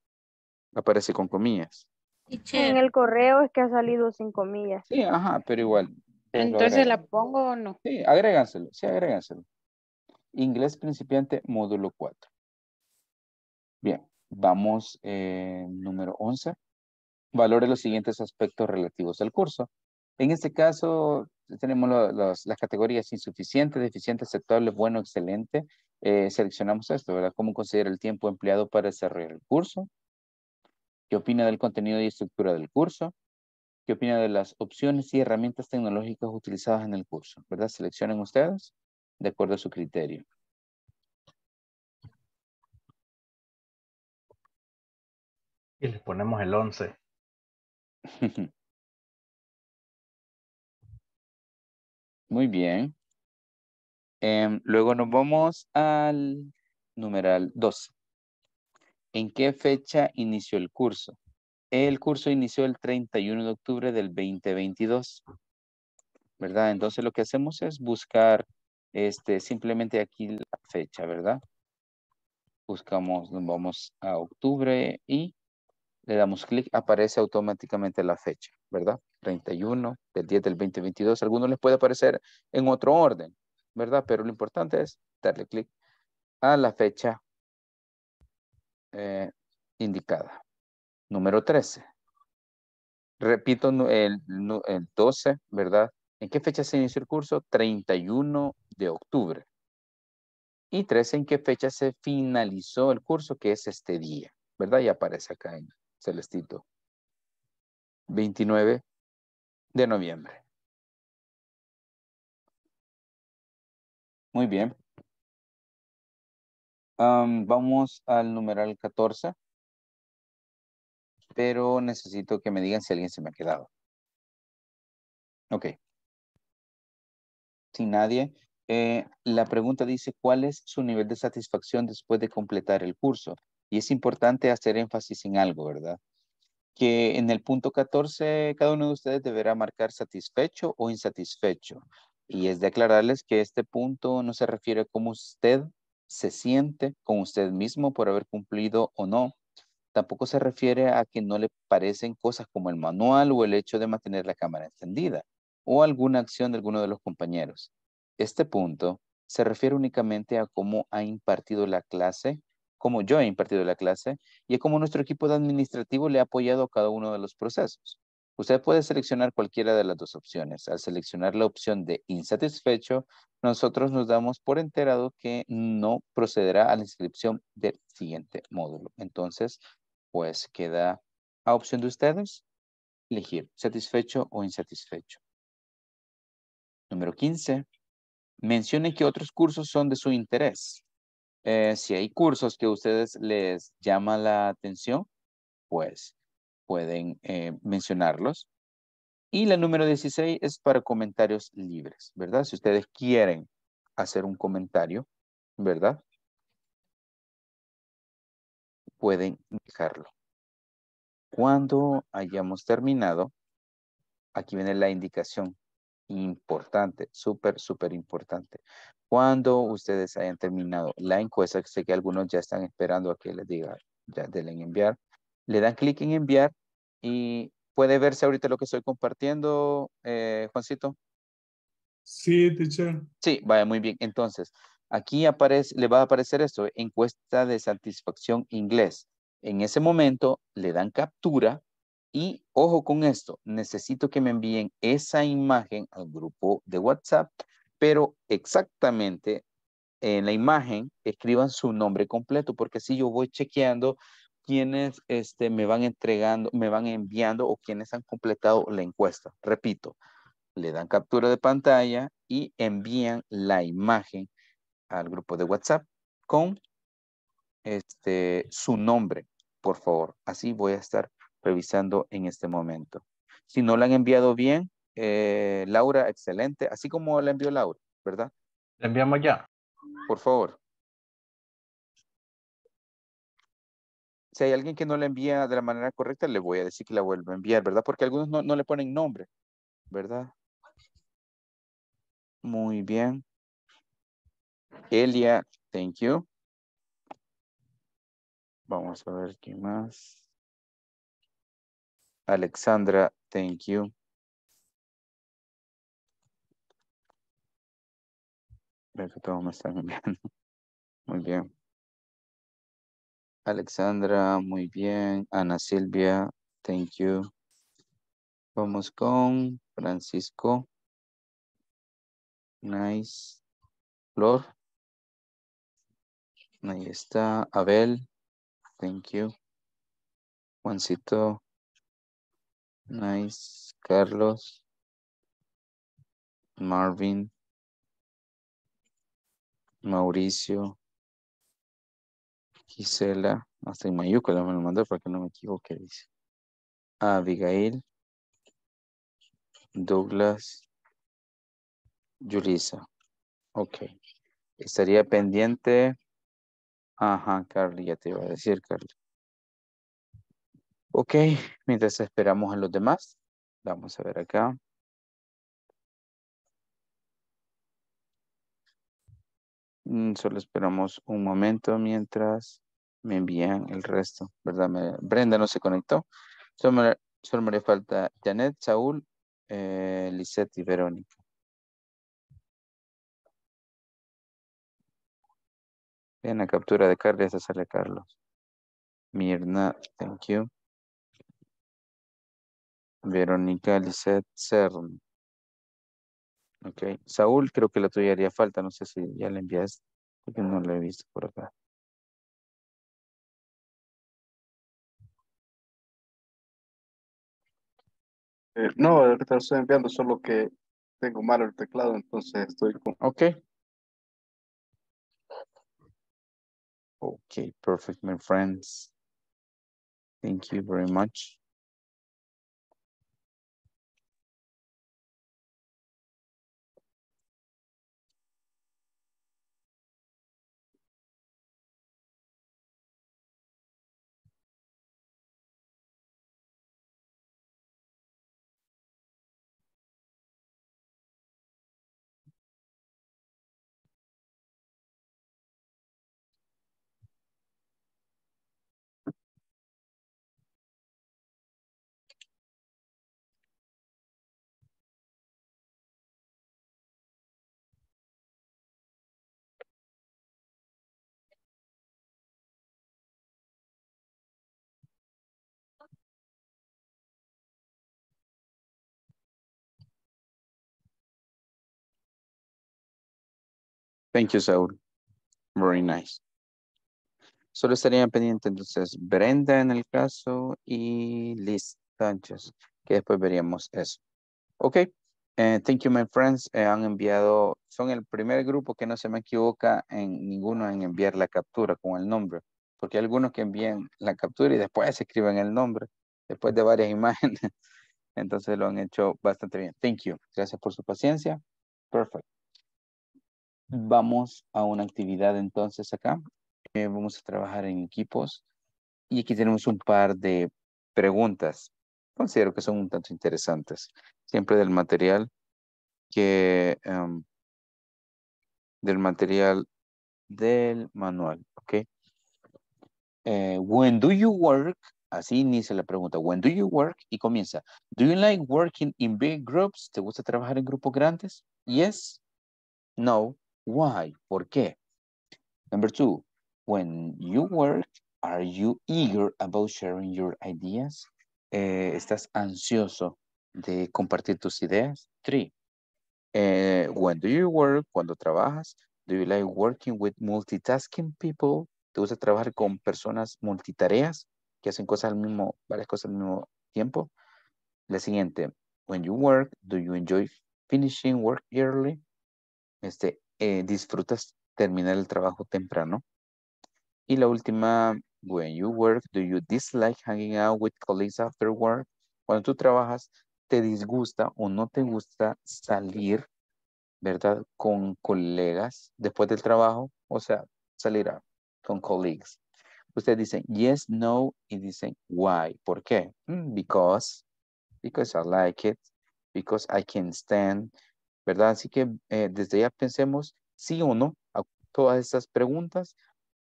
aparece con comillas. En el correo es que ha salido sin comillas. Sí, ajá, pero igual. Entonces, ¿la pongo o no? Sí, agréganselo, sí, agréganselo. Inglés principiante, módulo cuatro. Bien, vamos, eh, número once. Valore los siguientes aspectos relativos al curso. En este caso, tenemos los, los, las categorías insuficiente, deficiente, aceptable, bueno, excelente. Eh, seleccionamos esto, ¿verdad? ¿Cómo considera el tiempo empleado para desarrollar el curso? ¿Qué opina del contenido y estructura del curso? ¿Qué opina de las opciones y herramientas tecnológicas utilizadas en el curso? ¿Verdad? Seleccionen ustedes de acuerdo a su criterio. Y les ponemos el once. Muy bien. Eh, luego nos vamos al numeral doce. ¿En qué fecha inició el curso? El curso inició el treinta y uno de octubre del dos mil veintidós, ¿verdad? Entonces lo que hacemos es buscar este, simplemente aquí la fecha, ¿verdad? Buscamos, nos vamos a octubre y le damos clic, aparece automáticamente la fecha, ¿verdad? treinta y uno del diez del dos mil veintidós. Algunos les puede aparecer en otro orden, ¿verdad? Pero lo importante es darle clic a la fecha eh, indicada. Número trece. Repito el, el doce, ¿verdad? ¿En qué fecha se inició el curso? treinta y uno de octubre. Y trece, ¿en qué fecha se finalizó el curso? Que es este día, ¿verdad? Y aparece acá en celestito. veintinueve de noviembre. Muy bien. Um, vamos al numeral catorce. Pero necesito que me digan si alguien se me ha quedado. Ok. Sin nadie. Eh, la pregunta dice, ¿cuál es su nivel de satisfacción después de completar el curso? Y es importante hacer énfasis en algo, ¿verdad? Que en el punto catorce, cada uno de ustedes deberá marcar satisfecho o insatisfecho. Y es de aclararles que este punto no se refiere a cómo usted se siente con usted mismo por haber cumplido o no. Tampoco se refiere a que no le parecen cosas como el manual o el hecho de mantener la cámara encendida o alguna acción de alguno de los compañeros. Este punto se refiere únicamente a cómo ha impartido la clase, cómo yo he impartido la clase y a cómo nuestro equipo de administrativo le ha apoyado a cada uno de los procesos. Usted puede seleccionar cualquiera de las dos opciones. Al seleccionar la opción de insatisfecho, nosotros nos damos por enterado que no procederá a la inscripción del siguiente módulo. Entonces, pues queda a opción de ustedes elegir satisfecho o insatisfecho. Número quince. Mencione que otros cursos son de su interés. Eh, si hay cursos que a ustedes les llama la atención, pues pueden eh, mencionarlos. Y la número dieciséis es para comentarios libres, ¿verdad? Si ustedes quieren hacer un comentario, ¿verdad? Pueden dejarlo. Cuando hayamos terminado, aquí viene la indicación importante, súper, súper importante. Cuando ustedes hayan terminado la encuesta, que sé que algunos ya están esperando a que les diga, ya denle en enviar, le dan clic en enviar y puede verse ahorita lo que estoy compartiendo, eh, Juancito. Sí, teacher. Sí, vaya, muy bien. Entonces, aquí aparece, le va a aparecer esto, encuesta de satisfacción inglés. En ese momento le dan captura y ojo con esto, necesito que me envíen esa imagen al grupo de WhatsApp, pero exactamente en la imagen escriban su nombre completo, porque así yo voy chequeando quienes este, me van entregando, me van enviando o quienes han completado la encuesta. Repito, le dan captura de pantalla y envían la imagen al grupo de WhatsApp con este, su nombre, por favor. Así voy a estar revisando en este momento. Si no la han enviado bien, eh, Laura, excelente. Así como la envió Laura, ¿verdad? La enviamos ya. Por favor. Si hay alguien que no la envía de la manera correcta, le voy a decir que la vuelva a enviar, ¿verdad? Porque algunos no, no le ponen nombre, ¿verdad? Muy bien. Elia, thank you. Vamos a ver qué más. Alexandra, thank you. Creo que todos me están enviando. Muy bien. Alexandra, muy bien. Ana Silvia, thank you. Vamos con Francisco. Nice. Flor. Ahí está. Abel, thank you. Juancito. Nice. Carlos. Marvin. Mauricio. Gisela. Hasta en mayúscula me lo mandó para que no me equivoque. Dice. Abigail. Douglas. Yulisa. Ok. Estaría pendiente. Ajá, Carly, ya te iba a decir, Carly. Ok, mientras esperamos a los demás, vamos a ver acá. Solo esperamos un momento mientras me envían el resto, ¿verdad? Brenda no se conectó. Solo me, solo me falta Janet, Saúl, eh, Lisette y Verónica. En la captura de Carlos, esta sale Carlos. Mirna, thank you. Verónica, Lisette, Cern. Ok. Saúl, creo que la tuya haría falta. No sé si ya la enviaste, porque no la he visto por acá. Eh, no, ahorita te lo estoy enviando, solo que tengo mal el teclado, entonces estoy con... Ok. Ok, perfect, my friends. Thank you very much. Thank you, Saúl. Very nice. Solo estarían pendientes entonces Brenda en el caso y Liz Sánchez, que después veríamos eso. Ok. Eh, thank you, my friends. Eh, han enviado, son el primer grupo que no se me equivoca en ninguno en enviar la captura con el nombre, porque hay algunos que envían la captura y después escriben el nombre, después de varias imágenes. Entonces lo han hecho bastante bien. Thank you. Gracias por su paciencia. Perfect. Vamos a una actividad entonces acá. Eh, vamos a trabajar en equipos. Y aquí tenemos un par de preguntas. Considero que son un tanto interesantes. Siempre del material que... Um, del material del manual. Ok. Eh, when do you work? Así inicia la pregunta. When do you work? Y comienza. Do you like working in big groups? ¿Te gusta trabajar en grupos grandes? Yes. No. Why? ¿Por qué? Number two, when you work, are you eager about sharing your ideas? Eh, ¿Estás ansioso de compartir tus ideas? Three, eh, when do you work, cuando trabajas, do you like working with multitasking people? ¿Te gusta trabajar con personas multitareas que hacen cosas al mismo, varias cosas al mismo tiempo? La siguiente, when you work, do you enjoy finishing work early? Este, Eh, disfrutas terminar el trabajo temprano. Y la última, when you work, do you dislike hanging out with colleagues after work? Cuando tú trabajas, te disgusta o no te gusta salir, ¿verdad? Con colegas después del trabajo, o sea, salir a, con colleagues. Ustedes dicen yes, no, y dicen why. ¿Por qué? Mm, because, because I like it, because I can stand. ¿Verdad? Así que eh, desde ya pensemos sí o no a todas estas preguntas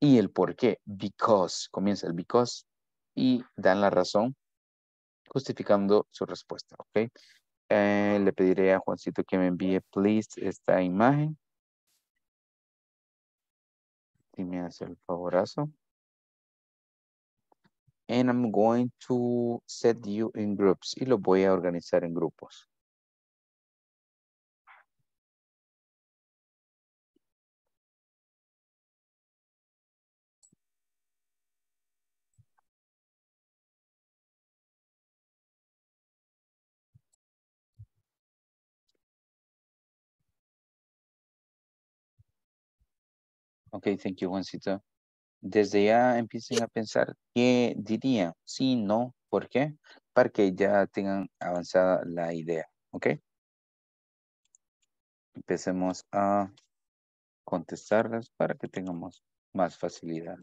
y el por qué. Because, comienza el because y dan la razón justificando su respuesta, ¿ok? Eh, le pediré a Juancito que me envíe, please, esta imagen. Si me hace el favorazo. And I'm going to set you in groups. Y lo voy a organizar en grupos. Ok, thank you, Juancito. Desde ya empiecen a pensar qué diría, sí, no, por qué, para que ya tengan avanzada la idea, ¿ok? Empecemos a contestarlas para que tengamos más facilidad.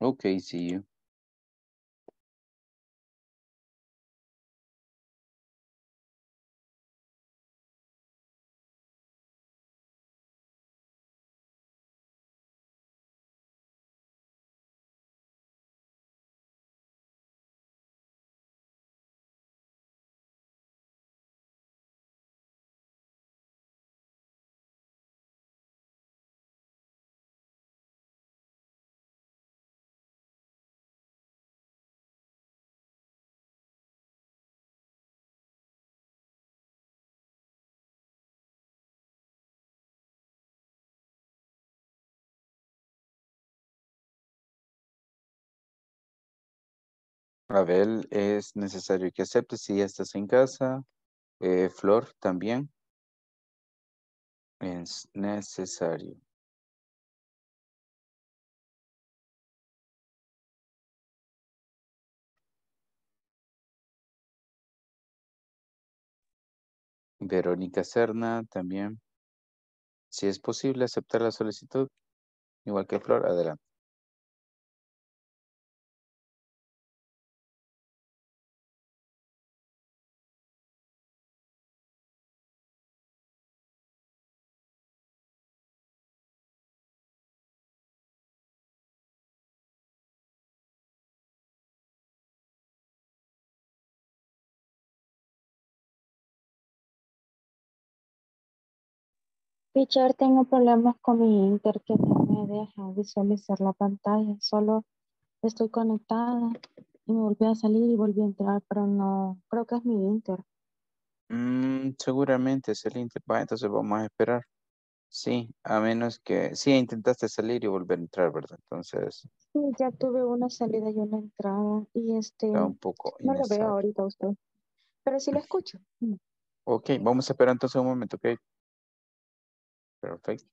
Okay, see you. Abel, es necesario que aceptes si ya estás en casa. Eh, Flor, también. Es necesario. Verónica Serna, también. Si es posible aceptar la solicitud, igual que Flor, adelante. Teacher, tengo problemas con mi inter que no me deja visualizar la pantalla. Solo estoy conectada y me volví a salir y volví a entrar, pero no, creo que es mi inter. Mm, seguramente es el inter. Va, entonces vamos a esperar. Sí, a menos que, sí, intentaste salir y volver a entrar, ¿verdad? Entonces. Sí, ya tuve una salida y una entrada y este. Está un poco no lo veo ahorita usted, pero sí lo escucho. Ok, vamos a esperar entonces un momento, ok. Perfecto.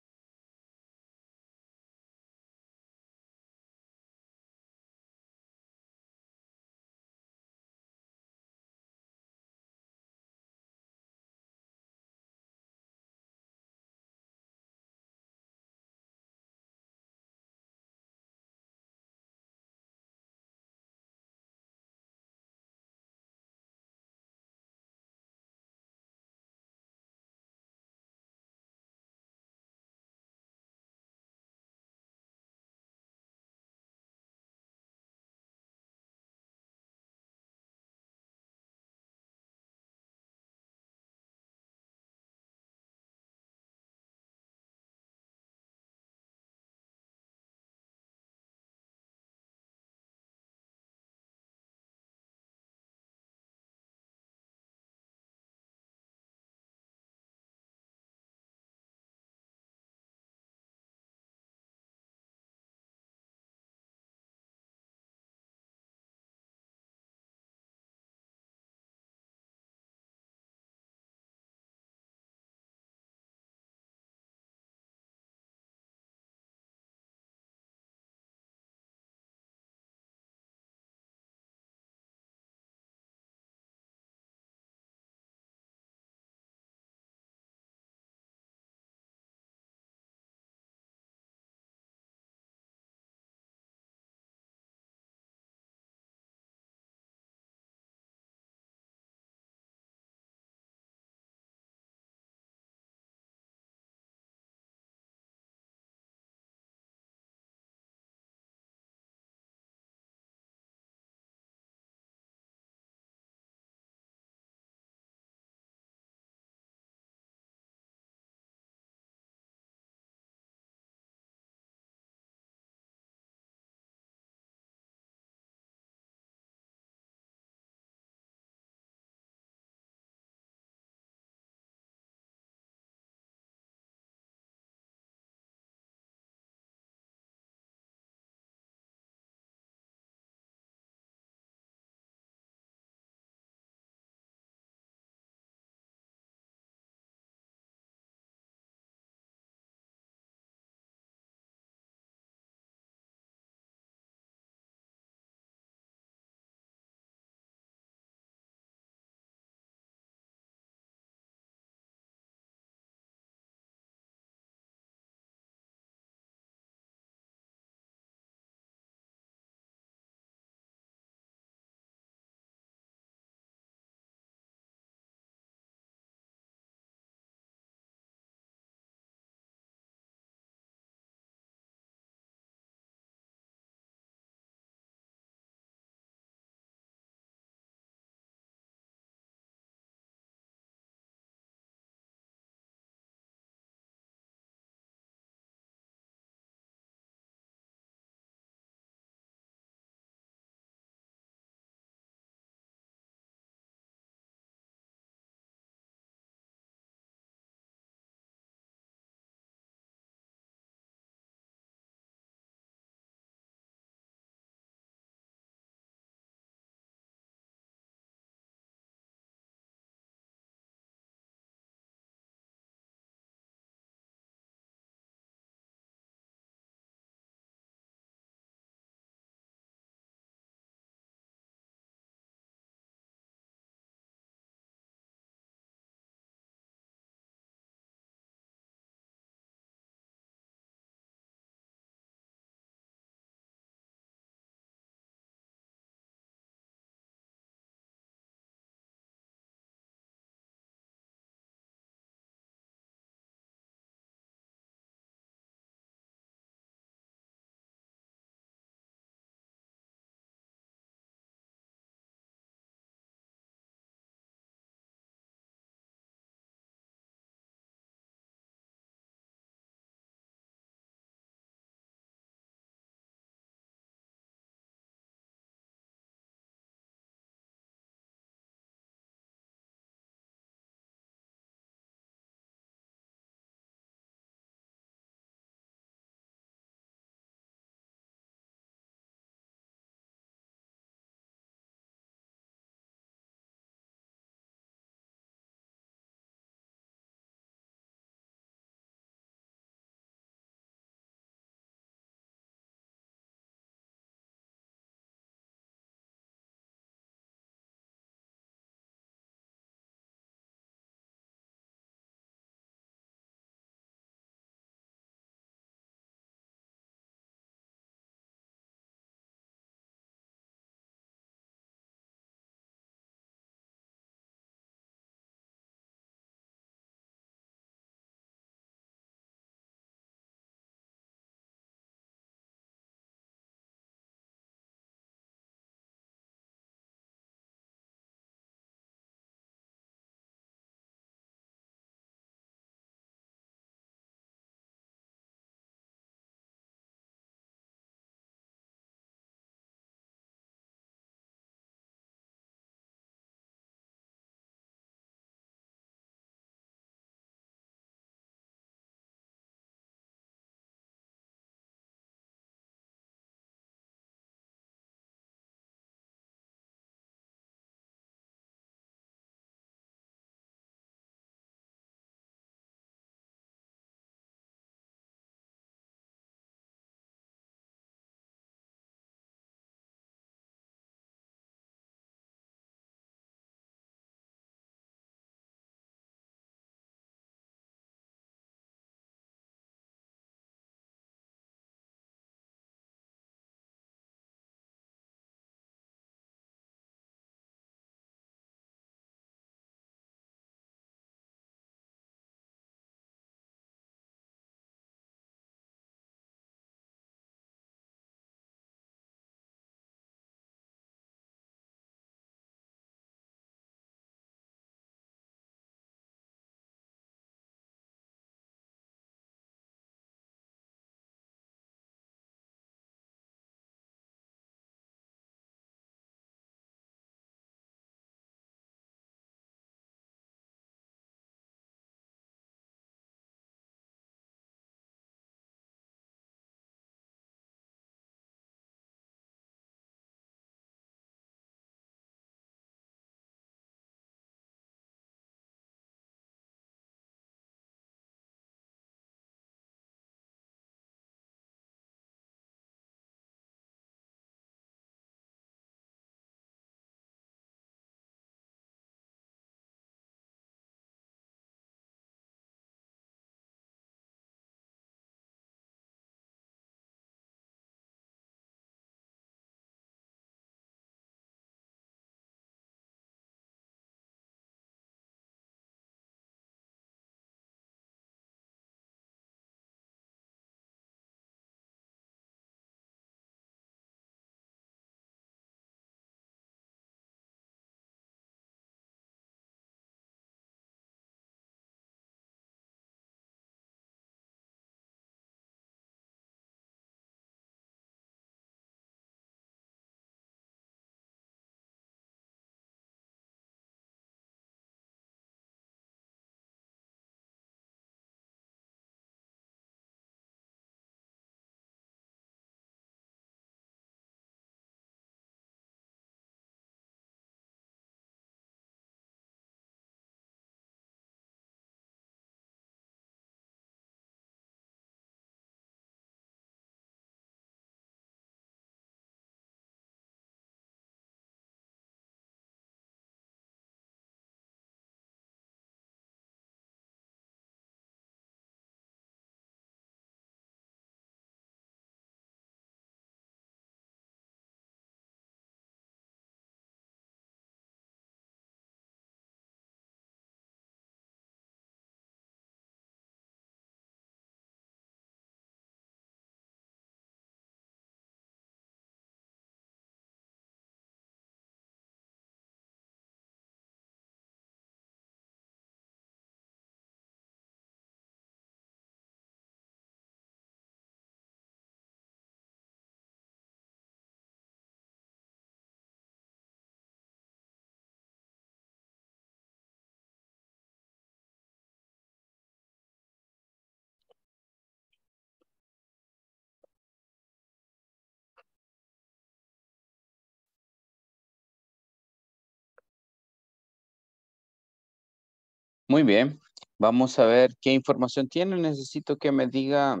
Muy bien, vamos a ver qué información tiene. Necesito que me diga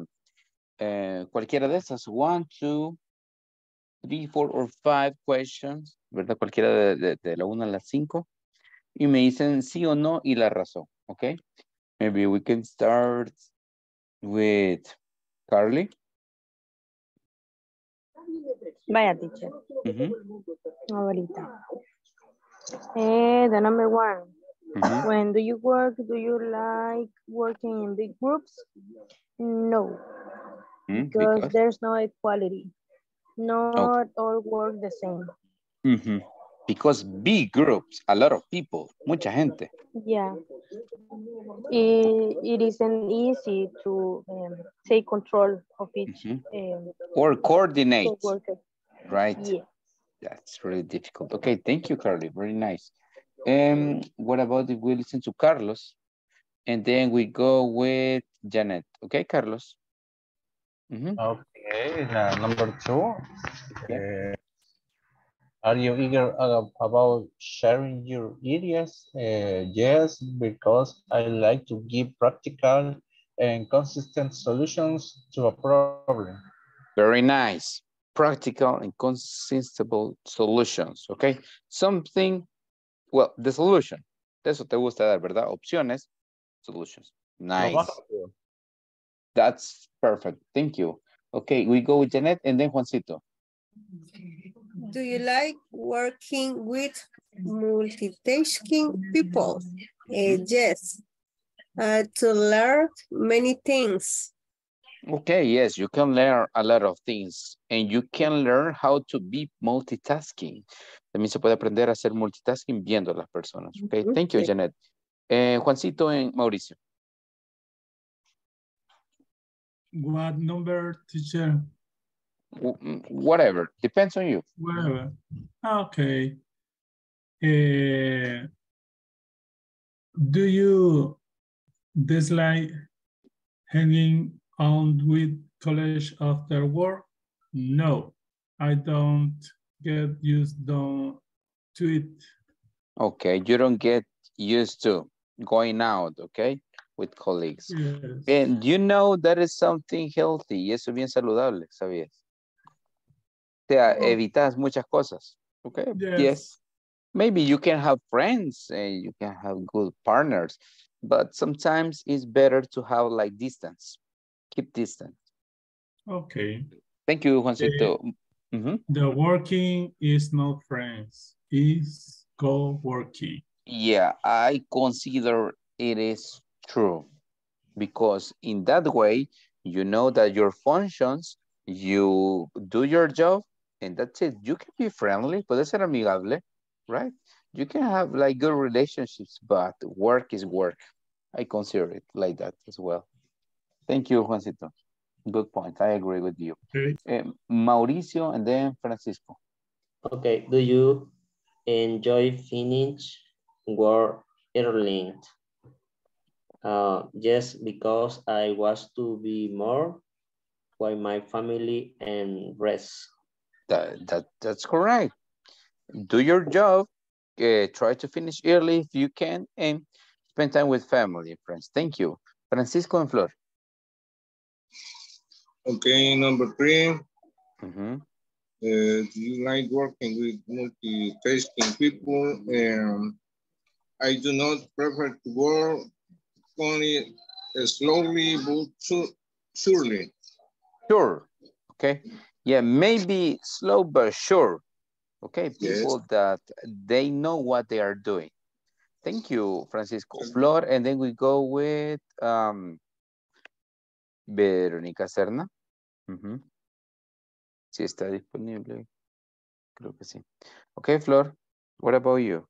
eh, cualquiera de estas. One, two, three, four, or five questions. ¿Verdad? Cualquiera de, de, de la una a las cinco. Y me dicen sí o no y la razón. ¿Ok? Maybe we can start with Carly. Vaya, teacher. Mm-hmm. Ahorita. Eh, the number one. Mm-hmm. When do you work? Do you like working in big groups? No. Mm-hmm. Because, because there's no equality. Not okay. all work the same. Mm-hmm. Because big groups, a lot of people, mucha gente. Yeah. It, it isn't easy to um, take control of each. Mm-hmm. um, or coordinate. Right. Yeah. That's really difficult. Okay, thank you, Carly. Very nice. Um, what about if we listen to Carlos? And then we go with Janet. Okay, Carlos. Mm-hmm. Okay, now number two. Okay. Uh, are you eager about sharing your ideas? Uh, yes, because I like to give practical and consistent solutions to a problem. Very nice. Practical and consistent solutions, okay? Something, well, the solution. Eso te gusta dar, ¿verdad? Opciones, solutions. Nice. No, that's perfect. Thank you. Okay, we go with Janet and then Juancito. Do you like working with multitasking people? Uh, yes. Uh, to learn many things. Okay, yes, you can learn a lot of things and you can learn how to be multitasking. También se puede aprender a hacer multitasking viendo a las personas. Okay, mm-hmm. Thank you, Janet. Eh, Juancito and Mauricio. What number, teacher? Whatever, depends on you. Whatever. Okay. Uh, do you dislike hanging on with college after work? No, I don't get used to it. Okay, you don't get used to going out, okay, with colleagues. Yes. And you know that is something healthy, y eso es bien saludable, ¿sabías? O sea, oh. evitas muchas cosas, okay? Yes. yes. Maybe you can have friends, and you can have good partners, but sometimes it's better to have like distance. Keep distance. Okay. Thank you, Juancito. The, mm-hmm. the working is no friends. It's co-working. Yeah, I consider it is true. Because in that way, you know that your functions, you do your job, and that's it. You can be friendly, puede ser amigable, right? You can have like good relationships, but work is work. I consider it like that as well. Thank you, Juancito. Good point. I agree with you. Okay. Um, Mauricio and then Francisco. Okay. Do you enjoy finish work early? Uh, yes, because I was to be more with my family and rest. That, that, that's correct. Do your job. Uh, try to finish early if you can and spend time with family and friends. Thank you. Francisco and Flor. Okay, number three. Mm-hmm. uh, do you like working with multitasking people? Um, I do not prefer to work only slowly, but surely. Sure. Okay. Yeah, maybe slow, but sure. Okay, people yes. that they know what they are doing. Thank you, Francisco. Flor, and then we go with... Um, Verónica Serna. Uh-huh. Sí, está disponible. Creo que sí. Okay, Flor, what about you?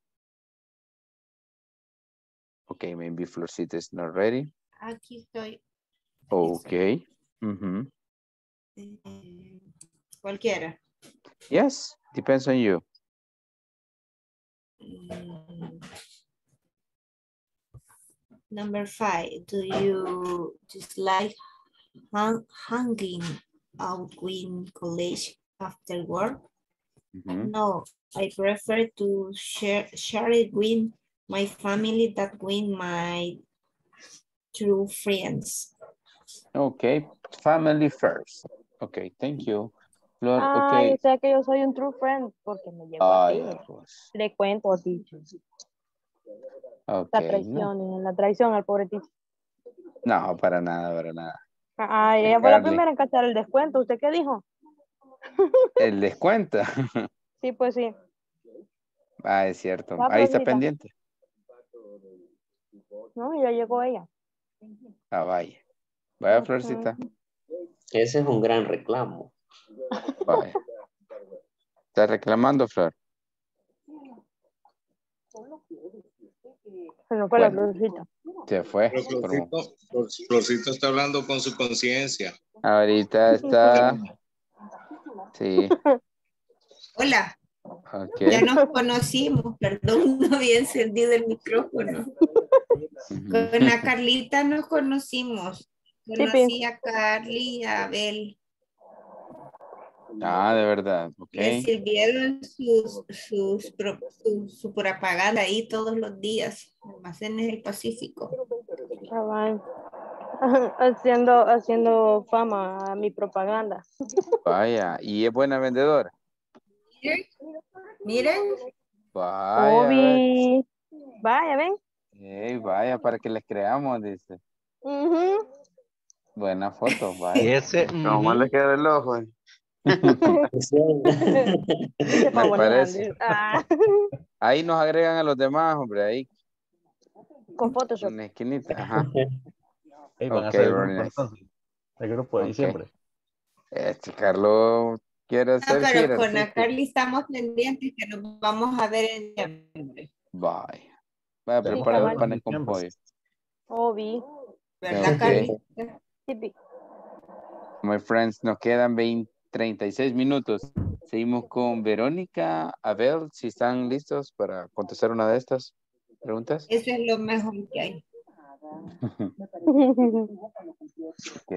Okay, maybe Florcita is not ready. Aquí estoy. Okay. Uh-huh. Cualquiera. Yes, depends on you. Number five, do you dislike hanging out with college after work? Mm-hmm. No, I prefer to share, share it with my family that win my true friends. Okay, family first. Okay, thank you. Flor, ah, okay. O sea que yo soy un true friend porque me llevo ah, a ti. Pues. Le cuento a ti. Okay, la traición, no. La traición al pobre ticho. No, para nada, para nada. Ah, ella fue la primera en cachar el descuento. ¿Usted qué dijo? ¿El descuento? Sí, pues sí. Ah, es cierto. La ahí está pendiente. No, ya llegó ella. Ah, vaya. Vaya, Florcita. Ese es un gran reclamo. Vaya. ¿Está reclamando, Flor? Se nos fue bueno, la Florcita. Se fue. Florcito, Florcito está hablando con su conciencia. Ahorita está... Sí. Hola. Okay. Ya nos conocimos, perdón, no había encendido el micrófono. Con la Carlita nos conocimos. Conocí a Carly y a Abel. Ah, de verdad. Okay. Me sirvieron sus, sus, sus, su propaganda ahí todos los días. Almacenes del Pacífico. Haciendo, haciendo fama a mi propaganda. Vaya, y es buena vendedora. Miren, miren. Vaya. Obi. Vaya, ven. Hey, vaya, para que les creamos, dice. Uh-huh. Buena foto, vaya. ¿Y ese? ¿Cómo le queda el ojo? Eh? Me parece. Ah. Ahí nos agregan a los demás, hombre, ahí. Con Photoshop. En la esquinita, ajá. Hey, van okay, a ser el grupo, nice. El grupo de okay. Diciembre. Este Carlos quiere hacer. No, pero quiere, con la Carly estamos pendientes que nos vamos a ver en diciembre. Bye. Vaya, preparar los panes con pollo. Obi. ¿Verdad, okay. Carly? My friends, nos quedan veinte, treinta y seis minutos. Seguimos con Verónica, Abel, si están listos para contestar una de estas preguntas. Eso es lo mejor que hay. Ok,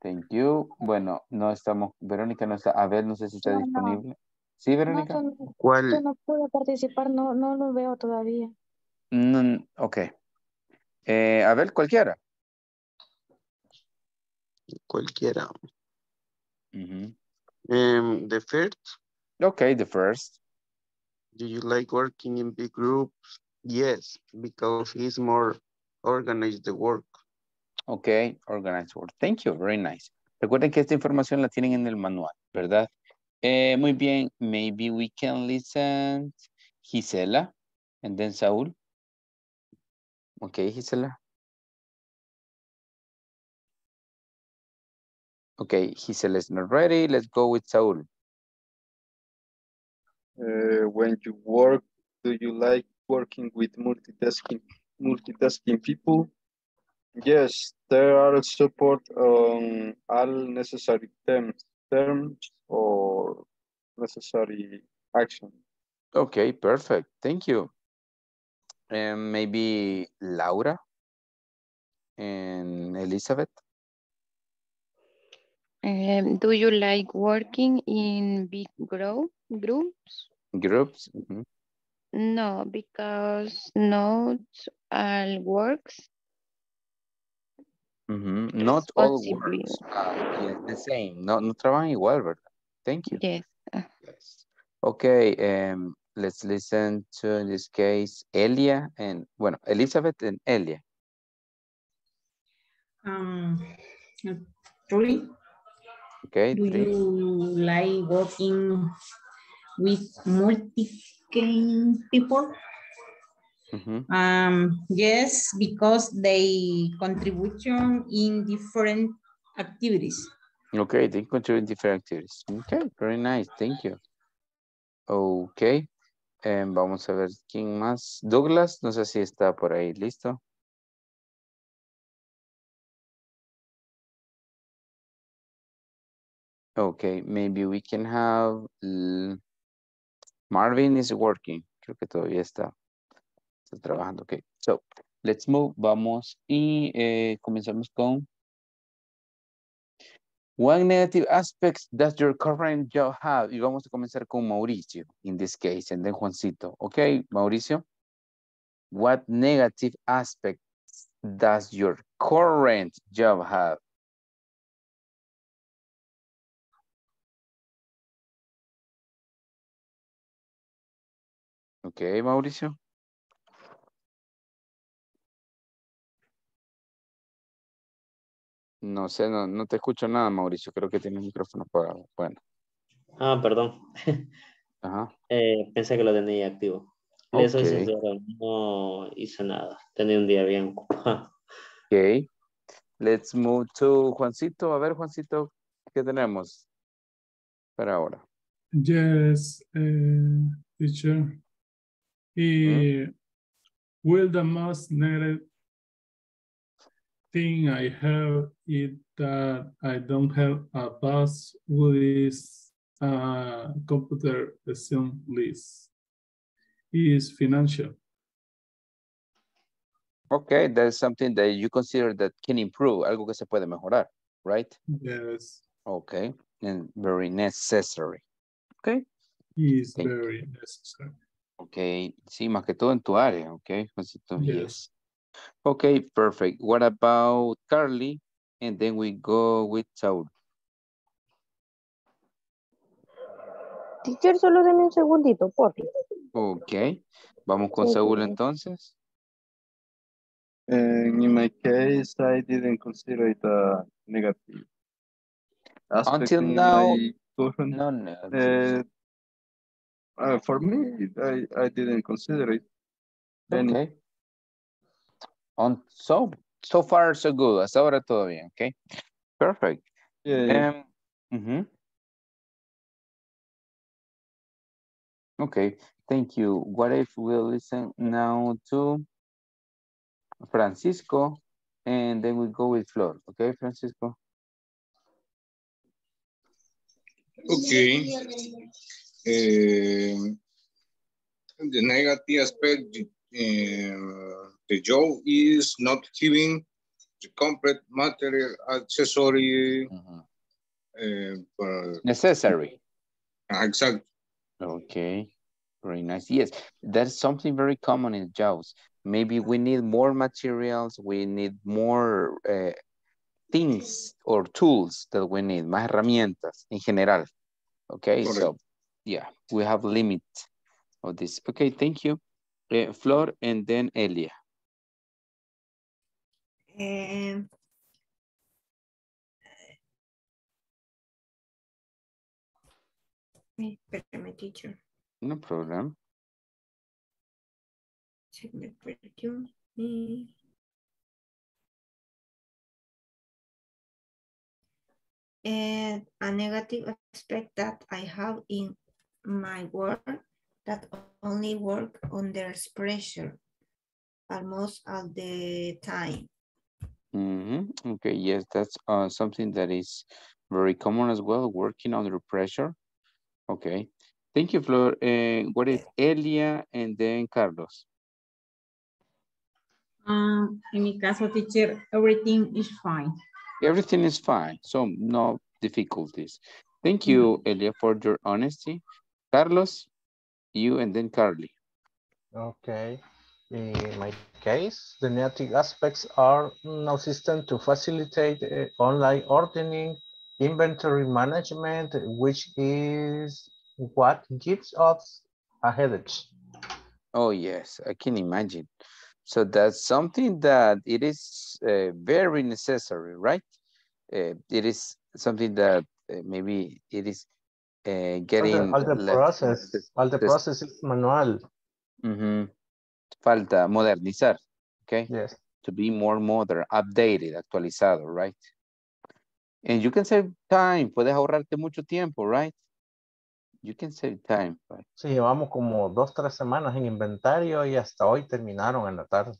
thank you. Bueno, no estamos, Verónica no está, Abel, no sé si está no, disponible. No. Sí, Verónica. No, yo, ¿cuál? Yo no puedo participar, no, no lo veo todavía. No, ok. Eh, Abel, cualquiera. Cualquiera. Uh-huh. um, the first. Ok, the first. Do you like working in big groups? Yes, because it's more organize the work. Ok, organize work. Thank you, very nice. Recuerden que esta información la tienen en el manual, ¿verdad? Eh, muy bien, maybe we can listen Gisela and then Saúl. Ok, Gisela. Ok, Gisela is not ready. Let's go with Saúl. Uh, when you work, do you like working with multitasking? multitasking people? Yes, there are support on all necessary terms, terms or necessary action. Okay, perfect. Thank you. And maybe Laura and Elizabeth. Um, do you like working in big group, groups? Groups. Mm-hmm. No, because not all works. Mm-hmm. Not all works. Uh, yes, the same. No, no trabajan igual, ¿verdad? Thank you. Yes. Yes. Okay. Um, let's listen to, in this case, Elia and, bueno, Elizabeth and Elia. Um, three. Okay. Do three. You like working with multi people? Mm-hmm. Um, yes, because they contribution in different activities. Okay, they contribute in different activities. Okay, very nice, thank you. Okay, um, vamos a ver quién más. Douglas, no sé si está por ahí, listo. Okay, maybe we can have... Marvin is working. Creo que todavía está, está trabajando. Ok. So, let's move. Vamos y eh, comenzamos con. One negative aspects that your current job have. Y vamos a comenzar con Mauricio, in this case, and then Juancito. Ok, Mauricio. What negative aspects does your current job have? Okay, Mauricio. No sé, no, no te escucho nada, Mauricio. Creo que tienes el micrófono apagado. Bueno. Ah, perdón. Ajá. Eh, pensé que lo tenía activo. Okay. Eso es sincero, no hice nada. Tenía un día bien ocupado. Ok. Let's move to Juancito. A ver, Juancito, ¿qué tenemos para ahora? Yes, uh, teacher. Y hmm. Will the most negative thing I have is that I don't have a bus with a computer list. Is financial. Okay, there's something that you consider that can improve, algo que se puede mejorar, right? Yes. Okay, and very necessary. Okay. Is Thank very you. necessary. Okay, sí, más que todo en tu área, okay? Yes. Okay, perfect. What about Carly? And then we go with Saul. Teacher, solo denme un segundito, por favor. Okay, vamos con Saúl entonces. And in my case, I didn't consider it a negative aspect until now. Current, no, no. Uh, uh, for me, I, I didn't consider it. Any. Okay. On so so far so good. Hasta ahora todo bien. Okay. Perfect. Yeah. Um, mm-hmm. Okay, thank you. What if we listen now to Francisco and then we go with Flor. Okay, Francisco? Okay. Uh, the negative aspect uh, the job is not giving the complete material accessory uh-huh. uh, but necessary. Exactly. Okay, very nice. Yes, that's something very common in jobs. Maybe we need more materials, we need more uh, things or tools that we need, más herramientas en general. Okay, Correct. So yeah, we have limit of this. Okay, thank you. Uh, Flor and then Elia. Um, Espérame, teacher. No problem. Se me perdió mi... And a negative aspect that I have in my work that only work under pressure almost all the time. Mm-hmm. Okay, yes, that's uh, something that is very common as well, working under pressure. Okay, thank you, Flor. Uh, what is Elia and then Carlos? Um, in my case, teacher, everything is fine. Everything is fine, so no difficulties. Thank you, Elia, for your honesty. Carlos, you and then Carly. Okay, in my case, the negative aspects are no system to facilitate uh, online ordering, inventory management, which is what gives us a headache. Oh, yes, I can imagine. So that's something that it is uh, very necessary, right? Uh, it is something that uh, maybe it is uh, getting... All the, all the process, all the process is manual. Mm-hmm. Falta modernizar, okay? Yes. To be more modern, updated, actualizado, right? And you can save time, puedes ahorrarte mucho tiempo, right? You can save time, right? Sí, llevamos como dos, tres semanas en inventario y hasta hoy terminaron en la tarde.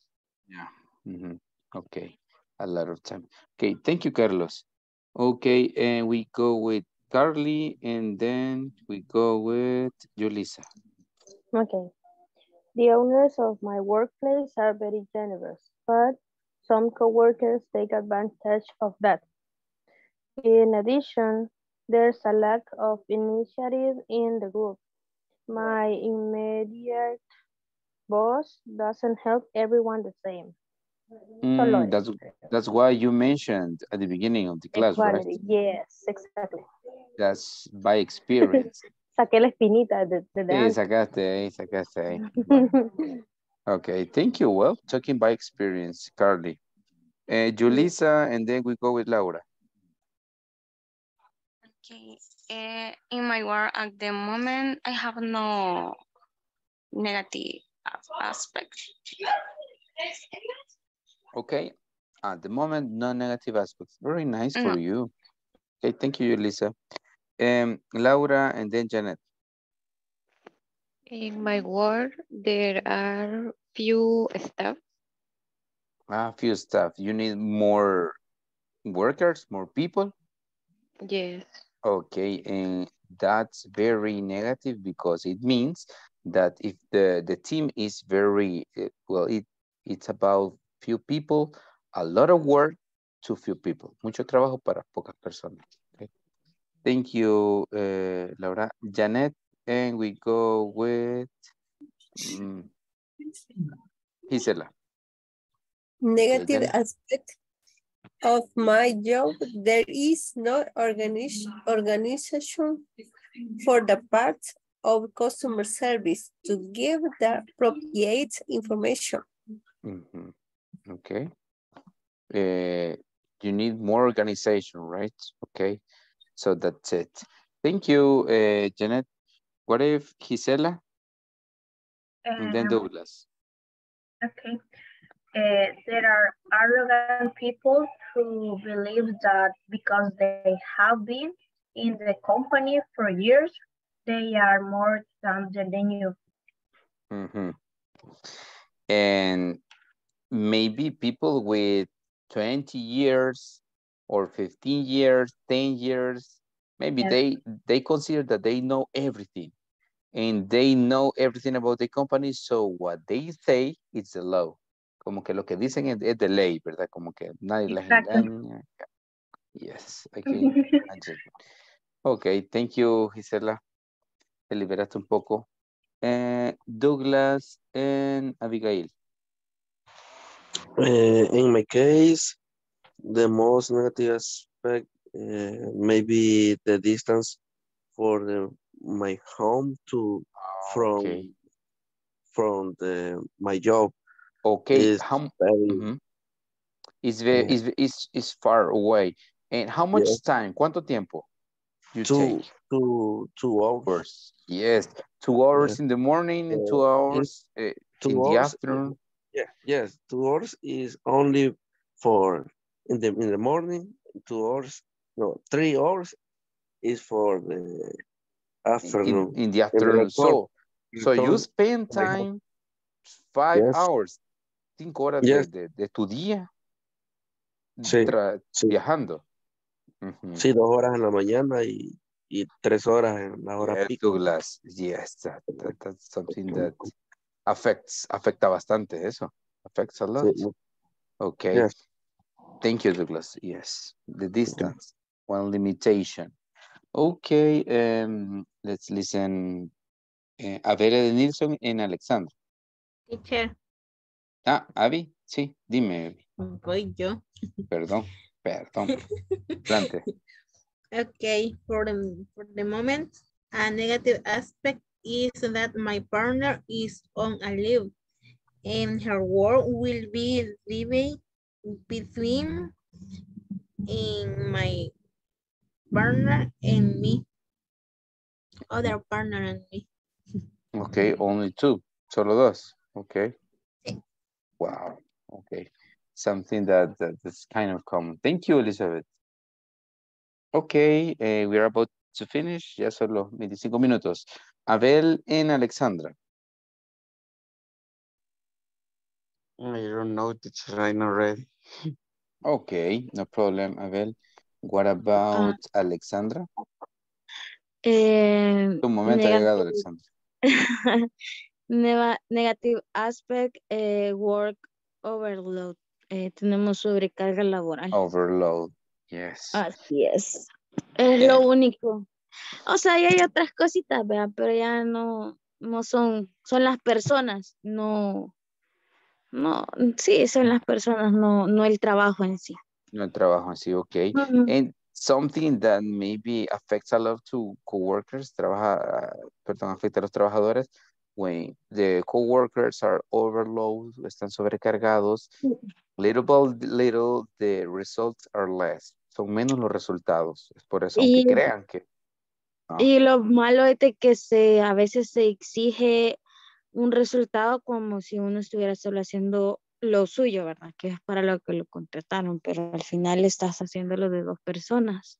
Yeah, mm-hmm. Okay, a lot of time. Okay, thank you, Carlos. Okay, and we go with Carly and then we go with Yulisa. Okay, the owners of my workplace are very generous, but some coworkers take advantage of that. In addition, there's a lack of initiative in the group. My immediate boss doesn't help everyone the same. Mm, that's, that's why you mentioned at the beginning of the class, equality, right? Yes, exactly. That's by experience. Saqué la espinita de, de, de sí, sacaste ahí, sacaste ahí. Okay, thank you. Well, talking by experience, Carly. Uh, Julissa, and then we go with Laura. Okay. Uh, in my work at the moment, I have no negative aspect. Okay. At the moment, no negative aspects. Very nice no. for you. Okay, thank you, Julissa. Um, Laura, and then Janet. In my work, there are few staff. Ah, few staff. You need more workers, more people? Yes. Okay, and that's very negative because it means that if the, the team is very, well, it, it's about few people, a lot of work to few people. Mucho trabajo para pocas personas. Okay. Thank you, uh, Laura. Janet, and we go with um, Gisela. Negative Gisela. aspect of my job, there is no organiz organization for the part of customer service to give the appropriate information. Mm-hmm. Okay. Uh, you need more organization, right? Okay. So that's it. Thank you, uh, Janet. What if Gisela? Um, and then Douglas. Okay. Uh, there are arrogant people who believe that because they have been in the company for years, they are more than they knew. Mm-hmm. And maybe people with twenty years or fifteen years, ten years, maybe yes. they, they consider that they know everything and they know everything about the company. So what they say is the law. Como que lo que dicen es, es de ley, ¿verdad? Como que nadie les engaña. Yes, I can imagine. Okay, thank you, Gisela. Te liberaste un poco. Eh, Douglas and Abigail. Uh, in my case, the most negative aspect uh, maybe the distance for the, my home to from okay. from the my job. Okay, it's how very, mm -hmm. it's, very, yeah. it's, it's it's far away. And how much yeah. time? ¿Cuánto tiempo? You two, take two two hours. Yes, two hours yeah. in the morning, uh, two hours uh, two in hours, the afternoon. Yeah, yes, two hours is only for in the in the morning. Two hours, no, three hours is for the afternoon. In, in the afternoon. In the so, so you spend time five yes. hours. Cinco horas yes. de, de tu día sí, tra, sí. viajando. Uh-huh. Sí, dos horas en la mañana y, y tres horas en la hora yes, pico. Douglas. Yes, that, that, that's something that affects, afecta bastante eso. Affects a lot. Sí. Okay. Yes. Thank you, Douglas. Yes, the distance, okay. one limitation. Okay, um, let's listen. Uh, Avere de Nilsson en Alexandra. Teacher. Ah, Abby, sí, dime. Abby. Voy yo. Perdón, perdón. Plante. Okay, for the, for the moment, a negative aspect is that my partner is on a leave and her work will be living between in my partner and me. Other partner and me. Okay, only two, solo dos. Okay. Wow. Okay. Something that, that is kind of common. Thank you, Elizabeth. Okay. Uh, we are about to finish. Ya solo veinticinco minutos. Abel and Alexandra. I don't know, teacher. I'm not ready. Okay. No problem, Abel. What about uh, Alexandra? Eh, tu momento ha llegado, Alexandra. Negative aspect, eh, work overload. Eh, tenemos sobrecarga laboral. Overload, yes. Así es. Es yeah. lo único. O sea, hay otras cositas, ¿verdad? Pero ya no, no son, son las personas, no, no, sí, son las personas, no, no el trabajo en sí. No el trabajo en sí, ok. Uh-huh. And something that maybe affects a lot to coworkers, trabaja, perdón, afecta a los trabajadores, when the co-workers are overloaded, están sobrecargados, little by little the results are less. Son menos los resultados. Es por eso y, que crean que... ¿no? Y lo malo es de que se, a veces se exige un resultado como si uno estuviera solo haciendo lo suyo, ¿verdad? Que es para lo que lo contrataron, pero al final estás haciéndolo de dos personas.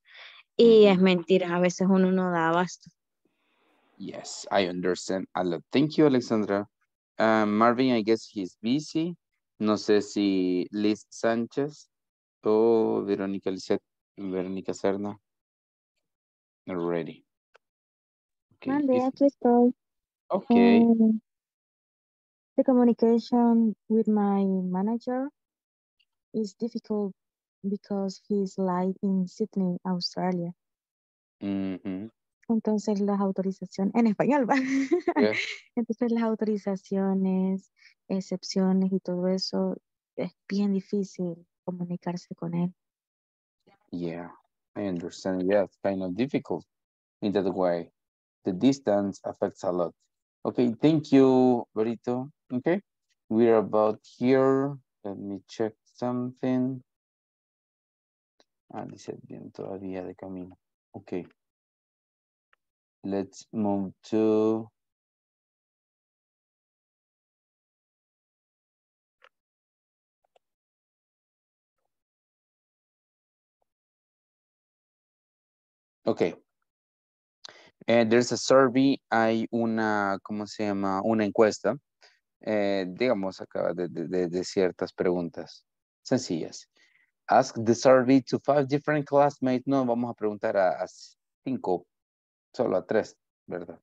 Y mm-hmm. es mentira, a veces uno no da abasto. Yes, I understand a lot. Thank you, Alexandra. Uh, Marvin, I guess he's busy. No sé si Liz Sánchez o Verónica Lizette, Verónica Serna. Already. Okay. Vale, aquí estoy. Okay. Um, the communication with my manager is difficult because he's live in Sydney, Australia. Mm-hmm. Entonces las autorizaciones, en español va, yeah. Entonces las autorizaciones, excepciones y todo eso, es bien difícil comunicarse con él. Yeah, I understand, yeah, it's kind of difficult in that way. The distance affects a lot. Okay, thank you, Berito. Okay, we're about here, let me check something. Ah, dice bien todavía de camino, okay. Let's move to okay. And there's a survey, hay una, ¿cómo se llama? Una encuesta, eh, digamos acá de, de, de ciertas preguntas sencillas. Ask the survey to five different classmates. No, vamos a preguntar a, a cinco. Solo a tres, ¿verdad?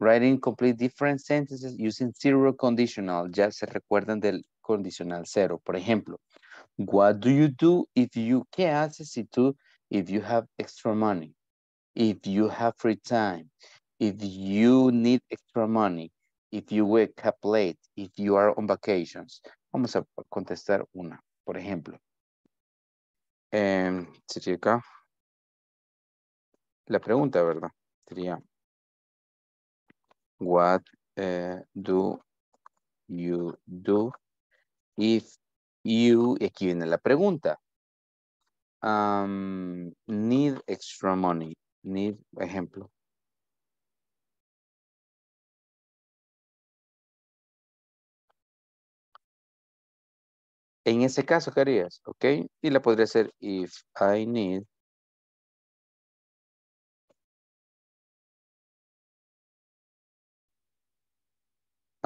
Writing complete different sentences using zero conditional. Ya se recuerdan del condicional cero. Por ejemplo, what do you do if you, ¿qué haces si tú, if you have extra money? If you have free time? If you need extra money? If you wake up late? If you are on vacations? Vamos a contestar una, por ejemplo. Eh, sería acá la pregunta, ¿verdad? Sería, what uh, do you do if you, aquí viene la pregunta, um, need extra money, need, ejemplo. En ese caso, ¿qué harías? ¿Ok? Y la podría hacer, if I need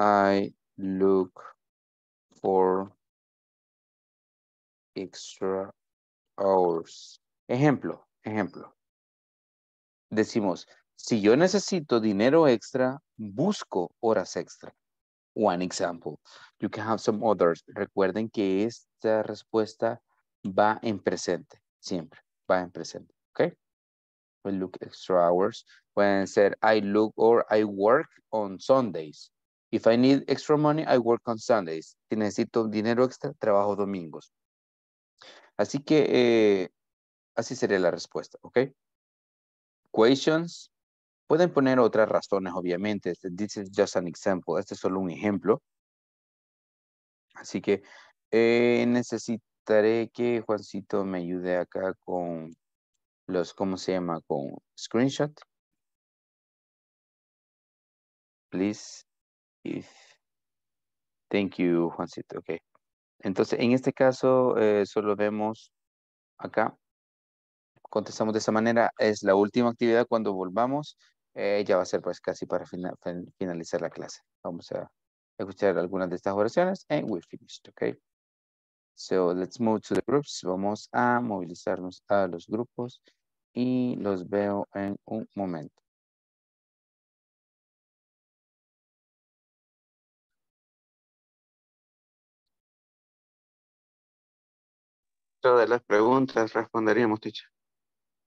I look for extra hours. Ejemplo, ejemplo. Decimos, si yo necesito dinero extra, busco horas extra. One example. You can have some others. Recuerden que esta respuesta va en presente. Siempre va en presente. ¿Ok? I look extra hours. Pueden ser, I look or I work on Sundays. If I need extra money, I work on Sundays. Si necesito dinero extra, trabajo domingos. Así que, eh, así sería la respuesta, ¿ok? Questions. Pueden poner otras razones, obviamente. This is just an example. Este es solo un ejemplo. Así que, eh, necesitaré que Juancito me ayude acá con los, ¿cómo se llama? Con screenshot. Please. If, thank you, Juancito. Ok. Entonces, en este caso, eh, solo vemos acá. Contestamos de esa manera. Es la última actividad. Cuando volvamos, eh, ya va a ser pues casi para final, finalizar la clase. Vamos a escuchar algunas de estas oraciones. And we're finished. Ok. So, let's move to the groups. Vamos a movilizarnos a los grupos. Y los veo en un momento. Todas las preguntas responderíamos, teacher.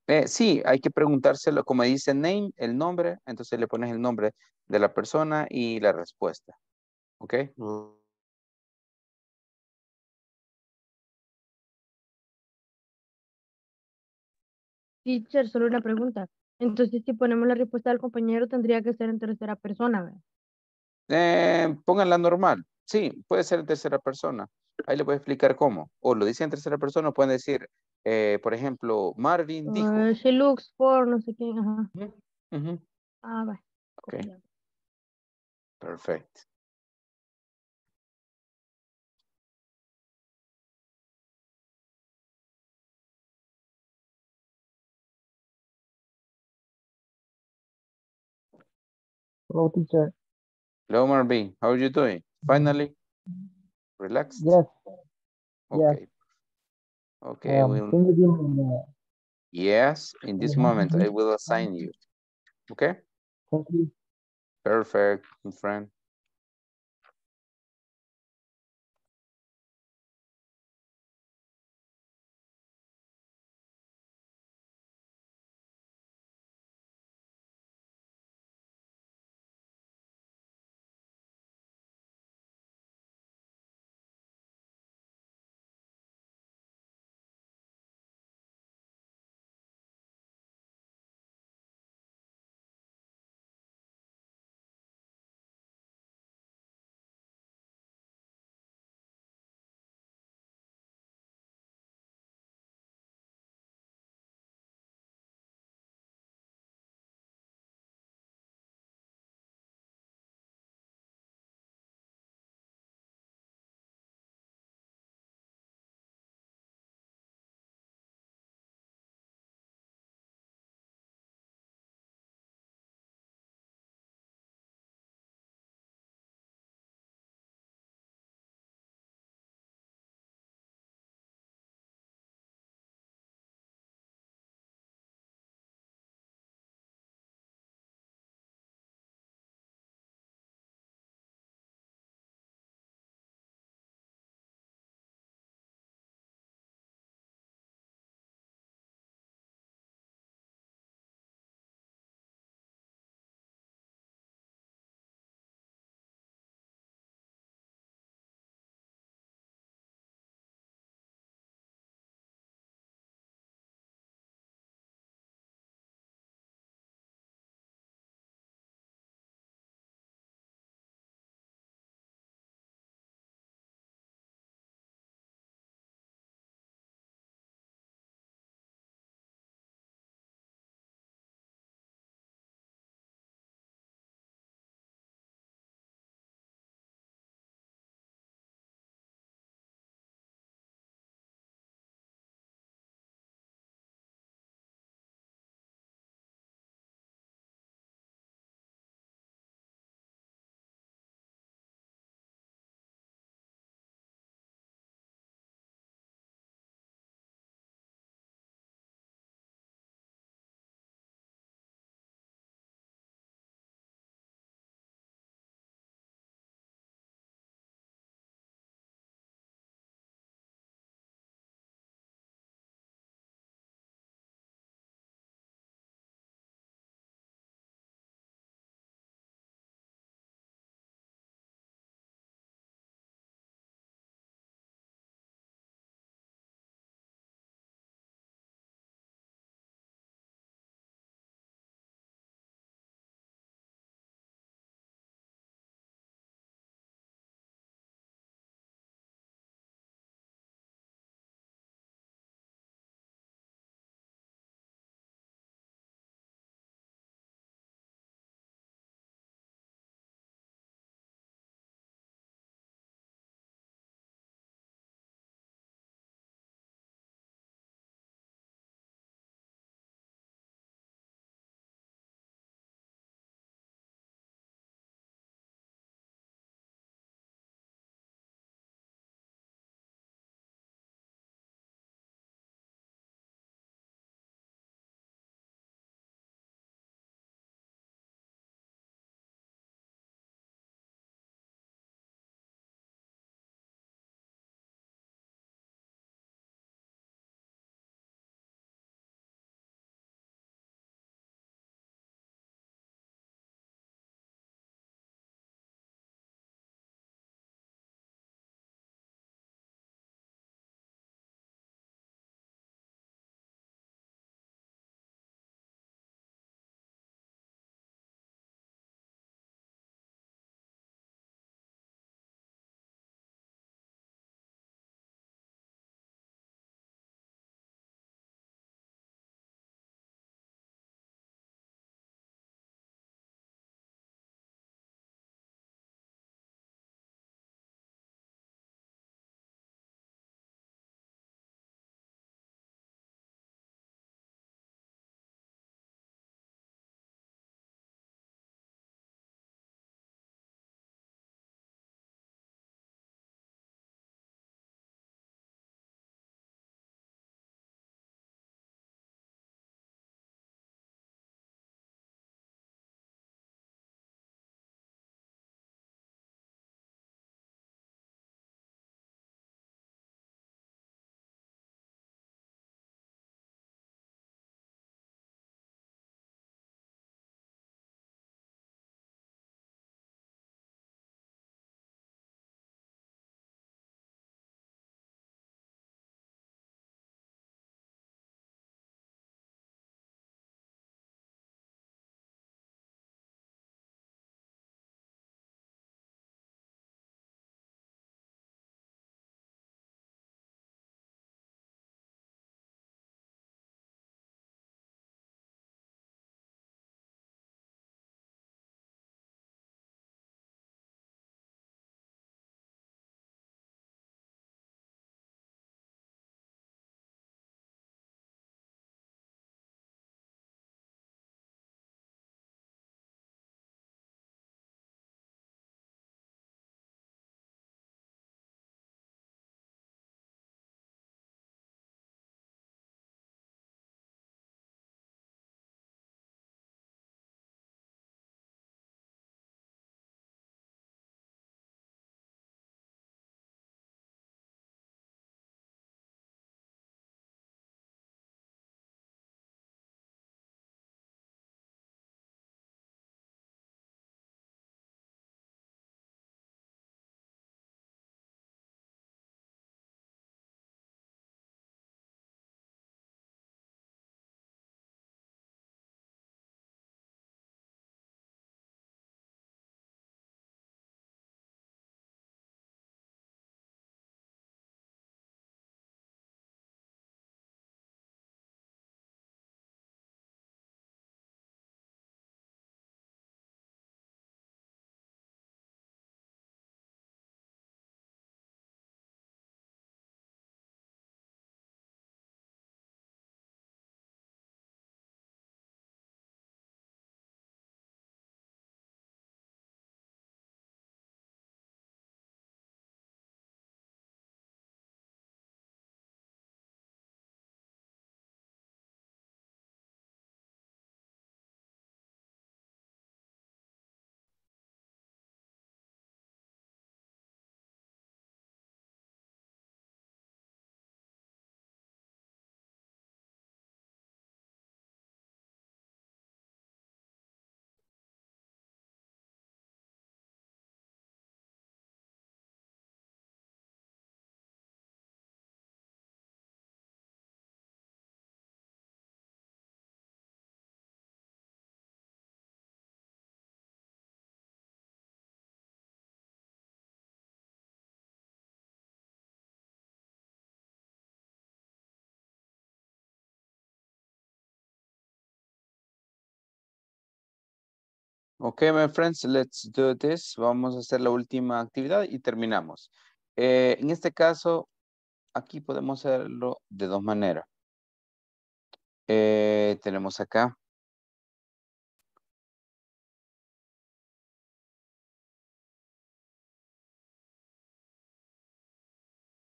Eh, sí, hay que preguntárselo, como dice name, el nombre, entonces le pones el nombre de la persona y la respuesta. ¿Ok? Uh-huh. Teacher, solo una pregunta. Entonces, si ponemos la respuesta del compañero, tendría que ser en tercera persona. Eh, pónganla normal. Sí, puede ser en tercera persona. Ahí le voy a explicar cómo. O lo dice en tercera persona, o pueden decir, eh, por ejemplo, Marvin dijo. Uh, she looks for no sé quién. Ajá. Uh-huh. Ah, va. Ok. Perfecto. Hello, teacher. Hello, Marvin. How are you doing? Finally? Relaxed? Yes. Okay. Yes. Okay. Um, we'll... can you give me the... Yes, in this moment, I will assign you. Okay? Thank you. Perfect, my friend. Ok, my friends, let's do this. Vamos a hacer la última actividad y terminamos. Eh, en este caso, aquí podemos hacerlo de dos maneras. Eh, tenemos acá.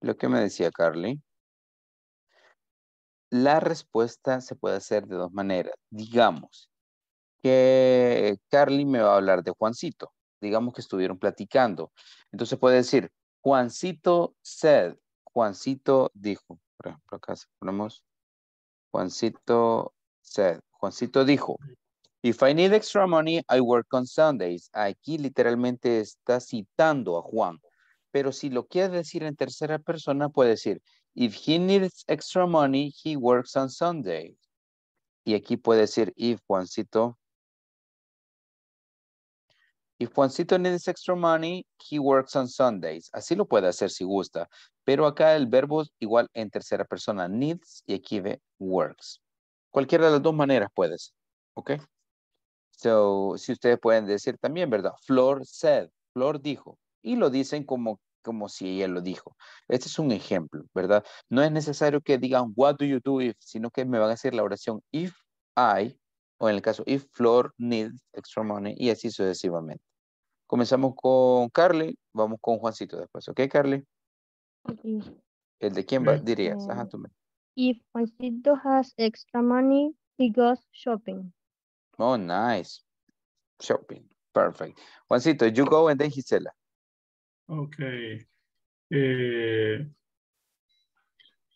Lo que me decía Carly. La respuesta se puede hacer de dos maneras. Digamos que Carly me va a hablar de Juancito. Digamos que estuvieron platicando. Entonces puede decir, Juancito said, Juancito dijo. Por ejemplo, acá ponemos Juancito said, Juancito dijo. If I need extra money, I work on Sundays. Aquí literalmente está citando a Juan. Pero si lo quiere decir en tercera persona, puede decir, if he needs extra money, he works on Sunday. Y aquí puede decir, if Juancito, if Juancito needs extra money, he works on Sundays. Así lo puede hacer si gusta. Pero acá el verbo es igual en tercera persona, needs, y aquí ve works. Cualquiera de las dos maneras puede ser, ¿ok? So, si ustedes pueden decir también, ¿verdad? Flor said, Flor dijo. Y lo dicen como como si ella lo dijo. Este es un ejemplo, ¿verdad? No es necesario que digan, what do you do if, sino que me van a decir la oración, if I, o en el caso, if Flor needs extra money, y así sucesivamente. Comenzamos con Carly, vamos con Juancito después, ¿ok, Carly? Okay. ¿El de quién va, dirías? Uh, Ajá, tú me. If Juancito has extra money, he goes shopping. Oh, nice. Shopping, perfect. Juancito, you go and then Gisela. Okay. Eh,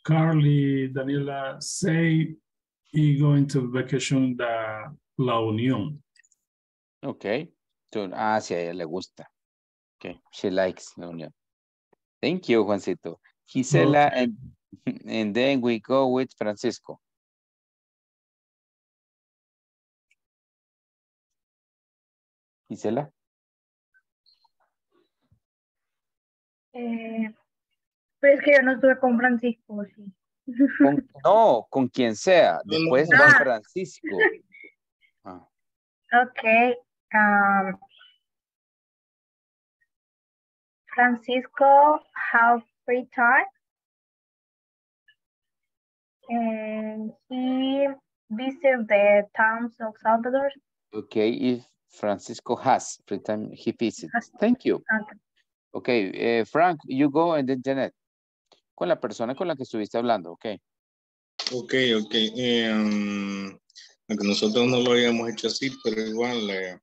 Carly, Daniela, say he going to vacation the La Unión. Okay. So, ah, sí, a ella le gusta. Okay. She likes La Unión. Thank you, Juancito. Gisela, okay. and, and then we go with Francisco. Gisela? Eh, pero es que yo no estuve con Francisco, sí. Con, no, con quien sea. Después ah. con Francisco. Ah. Ok. Um, Francisco, have free time. And he visits the towns of Salvador. Okay, if Francisco has free time, he visits. Thank you. Okay. Ok, eh, Frank, you go and then Janet. Con la persona con la que estuviste hablando, ok. Ok, ok. Eh, um, aunque nosotros no lo habíamos hecho así, pero igual. Eh,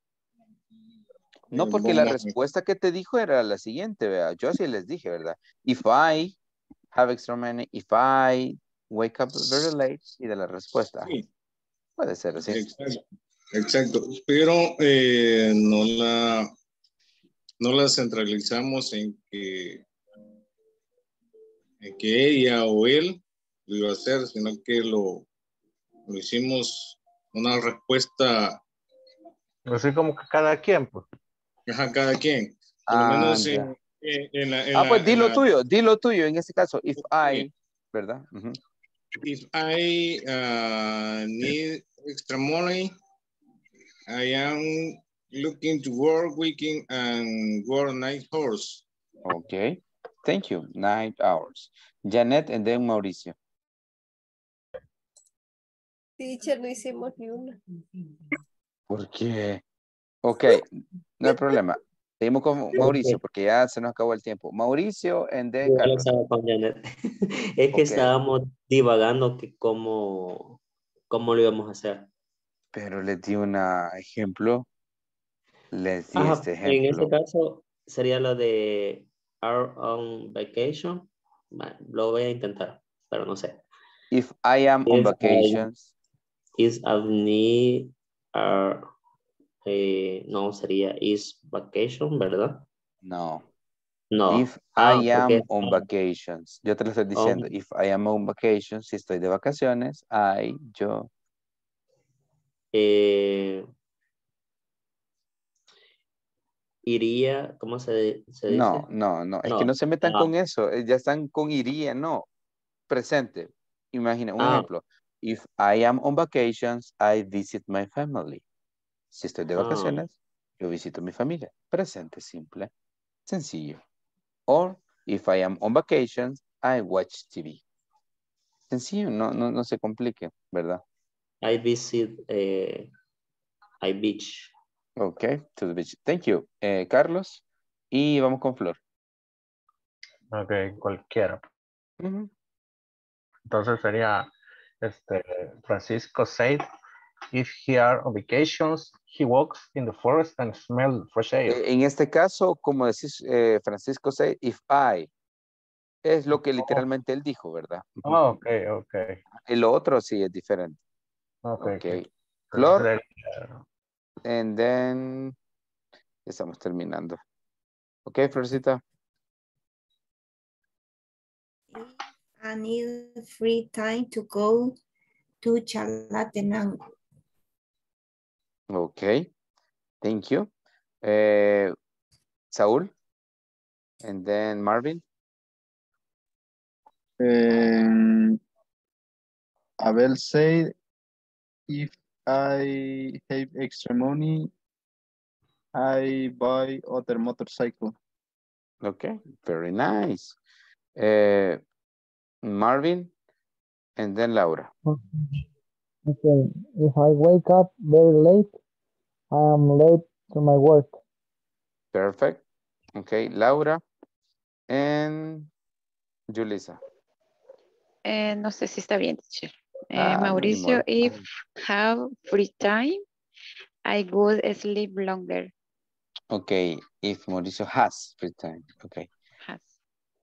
no, porque la respuesta que te dijo era la siguiente, ¿verdad? Yo sí les dije, ¿verdad? If I have extra money, if I wake up very late, y de la respuesta. Sí. Puede ser así. Exacto, exacto. Pero eh, no la... No la centralizamos en que, en que ella o él lo iba a hacer, sino que lo, lo hicimos una respuesta. Así como que cada quien, pues. Ajá, cada quien. Por lo ah, menos en, en, en la, en ah, la, pues dilo la, tuyo, dilo tuyo en este caso. If I, ¿verdad? Uh-huh. If I uh, need extra money, I am... looking to work weekend and work night hours. Okay, thank you. Night hours. Janet and then Mauricio. Teacher, no hicimos ni una. ¿Por qué? Okay, no hay problema. Seguimos con Mauricio porque ya se nos acabó el tiempo. Mauricio and then Carlos. Con Janet. Es que okay. Estábamos divagando que cómo, cómo lo íbamos a hacer. Pero les di un ejemplo. Les di Ajá, este ejemplo. En este caso sería lo de are on vacation. Lo voy a intentar, pero no sé. If I am if on vacations. I, is I need are, eh, no sería is vacation, ¿verdad? No. No. If ah, I am okay. on vacations. Yo te lo estoy diciendo. On. If I am on vacations, si estoy de vacaciones, I, yo. Eh... Iría, ¿cómo se, se dice? No, no, no, es no. que no se metan ah. con eso, ya están con iría, no, presente. Imagina, un ah. ejemplo, if I am on vacations, I visit my family. Si estoy de vacaciones, ah. Yo visito a mi familia. Presente simple. Sencillo. Or, if I am on vacation, I watch T V. Sencillo, no, no, no se complique, ¿verdad? I visit, eh, I beach. Ok, to the beach. Thank you. Eh, Carlos, y vamos con Flor. Ok, cualquiera. Uh-huh. Entonces sería este, Francisco said, if he are on vacations, he walks in the forest and smells fresh air. En este caso, como decís, eh, Francisco said, if I, es lo que literalmente oh. él dijo, ¿verdad? Oh, ok, ok. Y lo otro sí es diferente. Ok. okay. Flor. And then, estamos terminando. Ok, Florcita. I need free time to go to Chalatenango. Okay, thank you. Uh, Saul, and then Marvin. Um, Abel said, if I have extra money, I buy other motorcycle. Okay, very nice. Uh, Marvin, and then Laura. Okay. Okay, if I wake up very late, I am late to my work. Perfect. Okay, Laura and Julissa. Eh, no sé si está bien, teacher. Eh, ah, Mauricio, if have free time, I would sleep longer. Okay, if Mauricio has free time. Okay. Has.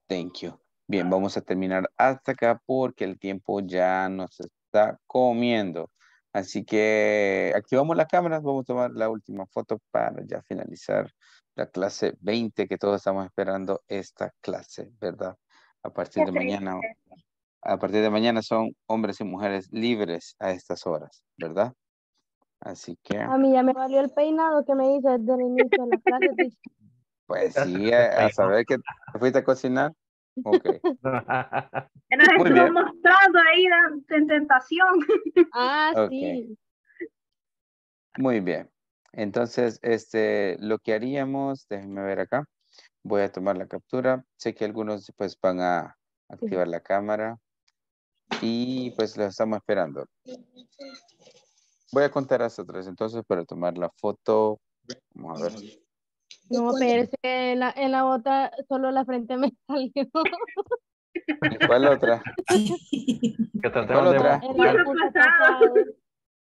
Thank you. Bien, vamos a terminar hasta acá porque el tiempo ya nos está comiendo. Así que activamos las cámaras, vamos a tomar la última foto para ya finalizar la clase veinte que todos estamos esperando esta clase, ¿verdad? A partir de mañana, a partir de mañana son hombres y mujeres libres a estas horas, ¿verdad? Así que... A mí ya me valió el peinado que me hizo desde el inicio de la clase. Pues sí, a, a saber que te fuiste a cocinar. Ok. Nos estuvo mostrando ahí en tentación. Ah, okay. Sí. Muy bien. Entonces, este, lo que haríamos, déjenme ver acá. Voy a tomar la captura. Sé que algunos pues van a activar la cámara y pues los estamos esperando. Voy a contar hasta tres entonces para tomar la foto. Vamos a ver. No, pero es que en la, en la otra solo la frente me salió. ¿En cuál otra? ¿Qué tal ¿Cuál de otra? El módulo pasado.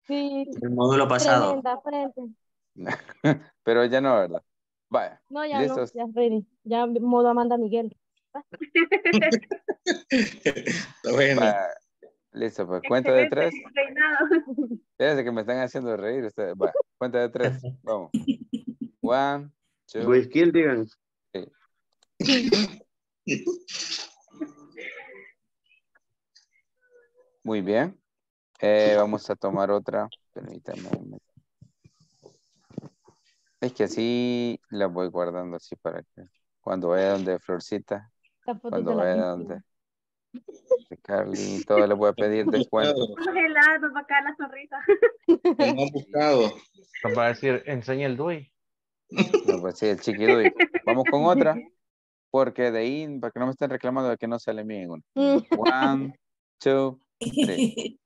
Sí. El módulo pasado. Frente. Pero ya no, ¿verdad? Vaya. No, ya ¿listos? No, ya ready. Ya modo Amanda Miguel. Está bueno. Vaya. Listo, pues cuenta de tres. Fíjense que me están haciendo reír ustedes. Vaya, cuenta de tres. Vamos. One. Luis Kiel, digan. Muy bien. Eh, vamos a tomar otra. Permítanme. Es que así la voy guardando así para que cuando vaya donde Florcita, cuando vaya donde Carly, todo le voy a pedir descuento. Congelado para acá la sonrisa. Me han buscado. Va a decir, enseña el D U I. No, pues sí, el chiquito. Vamos con otra, porque de ahí, para que no me estén reclamando de que no sale bien uno. One, two, three.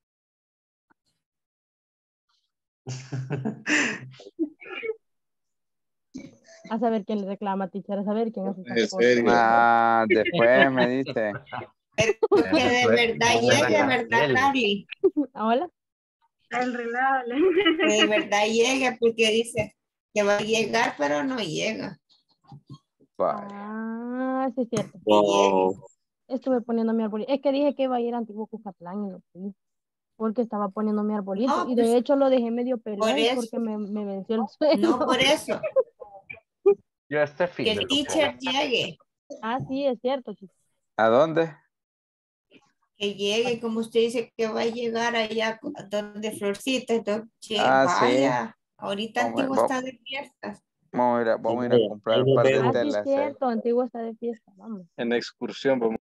A saber quién le reclama, teacher, a saber quién hace esa cosa. Ah, después me dice. Porque de verdad, y es de verdad, Carly. ¿Hola? El relable. De verdad llega, porque dice... que va a llegar, pero no llega. Bye. Ah, sí es cierto. Wow. Estuve poniendo mi arbolito. Es que dije que iba a ir a Antiguo Cuscatlán y no fui. Porque estaba poniendo mi arbolito. Oh, y de pues, hecho lo dejé medio peludo por porque me, me venció el suelo. No, por eso. Yo este fin. Que el teacher llegue. Ah, sí, es cierto. Chico. ¿A dónde? Que llegue, como usted dice, que va a llegar allá donde Florcita. Entonces, ah, vaya. Sí. Ahorita vamos, Antiguo vamos, está de fiestas. Vamos a ir a, vamos a, ir a comprar un par de ah, telas. Sí, es cierto, Antiguo está de fiesta, vamos. En excursión, vamos.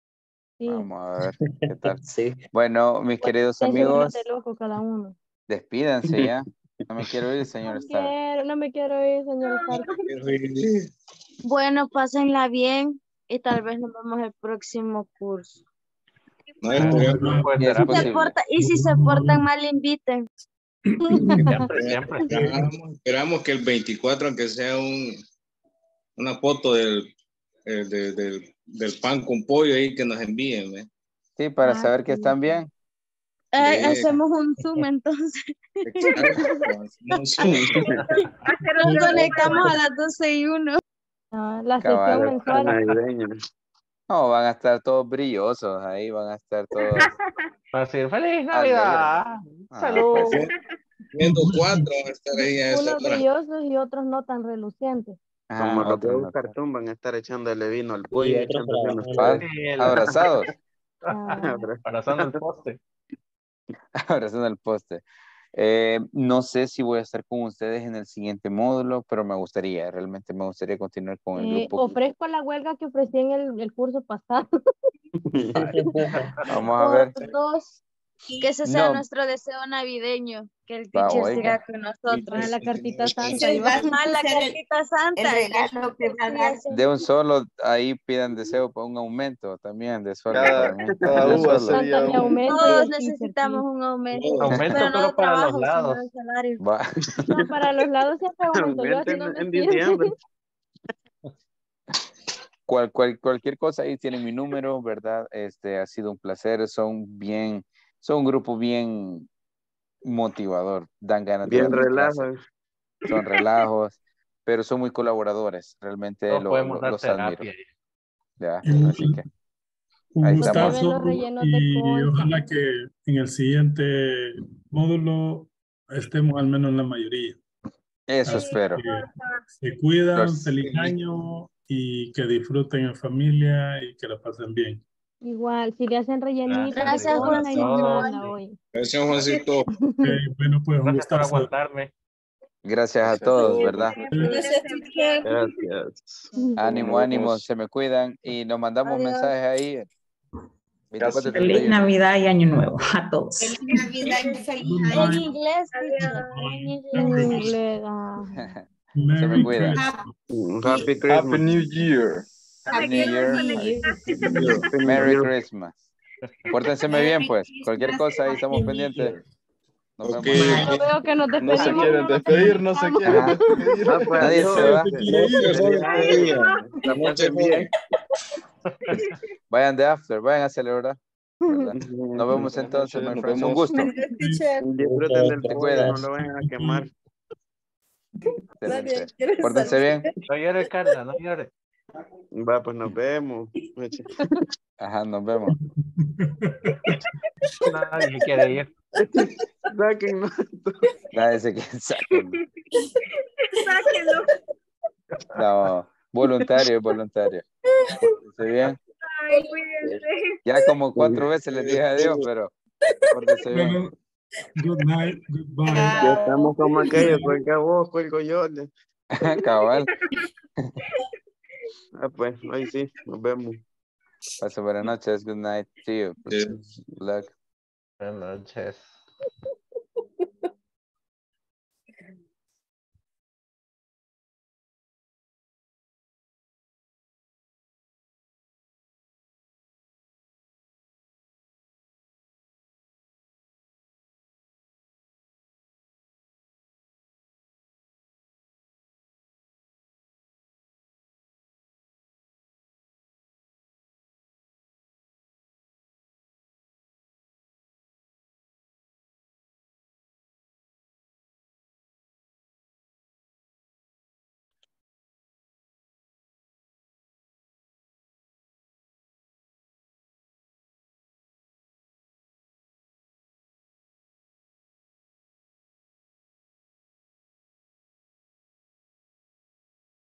Sí. Vamos a ver qué tal. Sí. Bueno, mis queridos amigos, loco cada uno. Despídanse ya. No me quiero ir, señor Stark. No me quiero ir, señor Stark. Bueno, pásenla bien y tal vez nos vemos el próximo curso. No, no, no, y, si se porta, y si se portan mal, inviten. Siempre, siempre. Esperamos, esperamos que el veinticuatro, aunque sea un, una foto del, el, de, del, del pan con pollo ahí, que nos envíen. ¿Eh? Sí, para ah, saber que están bien. Eh, hacemos un zoom entonces. Nos conectamos a las doce y uno. No, la sesión en No, van a estar todos brillosos ahí, van a estar todos. Para decir feliz Navidad. Ah, salud. Viendo cuatro van a estar ahí. A unos esta brillosos hora. Y otros no tan relucientes. Ah, como los de un cartón van a estar echándole vino al pollo. Abrazados. Ah. Abrazando el poste. Abrazando el poste. Eh, no sé si voy a estar con ustedes en el siguiente módulo, pero me gustaría, realmente me gustaría continuar con el eh, grupo. Ofrezco la huelga que ofrecí en el, el curso pasado. Vamos a ver. Dos, que ese sea no. nuestro deseo navideño, que el teacher siga con nosotros. La cartita santa. Y más mal la cartita santa. El, el regalo que van a hacer. De un solo, ahí pidan deseo para un aumento también. De solo. Cada, cada de solo. Santa, un... aumento, todos necesitamos un aumento. Un aumento pero no pero de para trabajo, los lados. No, para los lados siempre aumento. Yo así no me siento. Cual, cual, cualquier cosa, ahí tienen mi número, ¿verdad? Este, ha sido un placer. Son bien... Son un grupo bien motivador, dan ganas de... Bien relajos. Son relajos, pero son muy colaboradores. Realmente no lo, lo, los admiro. Ya, así que... Un gustazo y ojalá que en el siguiente módulo estemos al menos en la mayoría. Eso así espero. Se cuidan, los... feliz año y que disfruten en familia y que la pasen bien. Igual, si le hacen rellenito. Gracias, Juan. Gracias, Juancito. Okay, bueno, pues un gusto aguantarme. Gracias a todos, ¿verdad? Gracias. Gracias. Ánimo, ánimo, se me cuidan y nos mandamos Adiós. mensajes ahí. Gracias. Feliz Navidad y Año Nuevo a todos. Feliz Navidad y feliz año. En inglés. En inglés. Se me cuidan. Happy Christmas. Happy New Year. Happy New Year. Merry Christmas. Pórtense bien, pues. Cualquier cosa ahí estamos pendientes. Nos okay. vemos. No veo que nos despedimos. No se quieren despedir, no se quieren despedir. Ah, pues, nadie no, se va. No se quieren despedir. Vayan de after, vayan a celebrar. ¿Verdad? Nos vemos entonces, my friends. Un gusto. Disfruten del recuerdo, no lo vayan a quemar. Pórtense bien. No llores, Carla, no llores. Va, pues nos vemos. Ajá, nos vemos. Nadie quiere ir. Sáquenlo. Nadie se quiere, sáquenlo. Sáquenlo. No, voluntario, voluntario. ¿Está bien? Ay, cuídense. Ya como cuatro veces les dije adiós, pero... Bien. Good night, goodbye. Ya estamos como aquellos, porque a vos cuelgo yo. Cabal. Ah, pues, ahí sí, nos vemos. Pasa buenas noches, good night to you. Good luck. Buenas noches.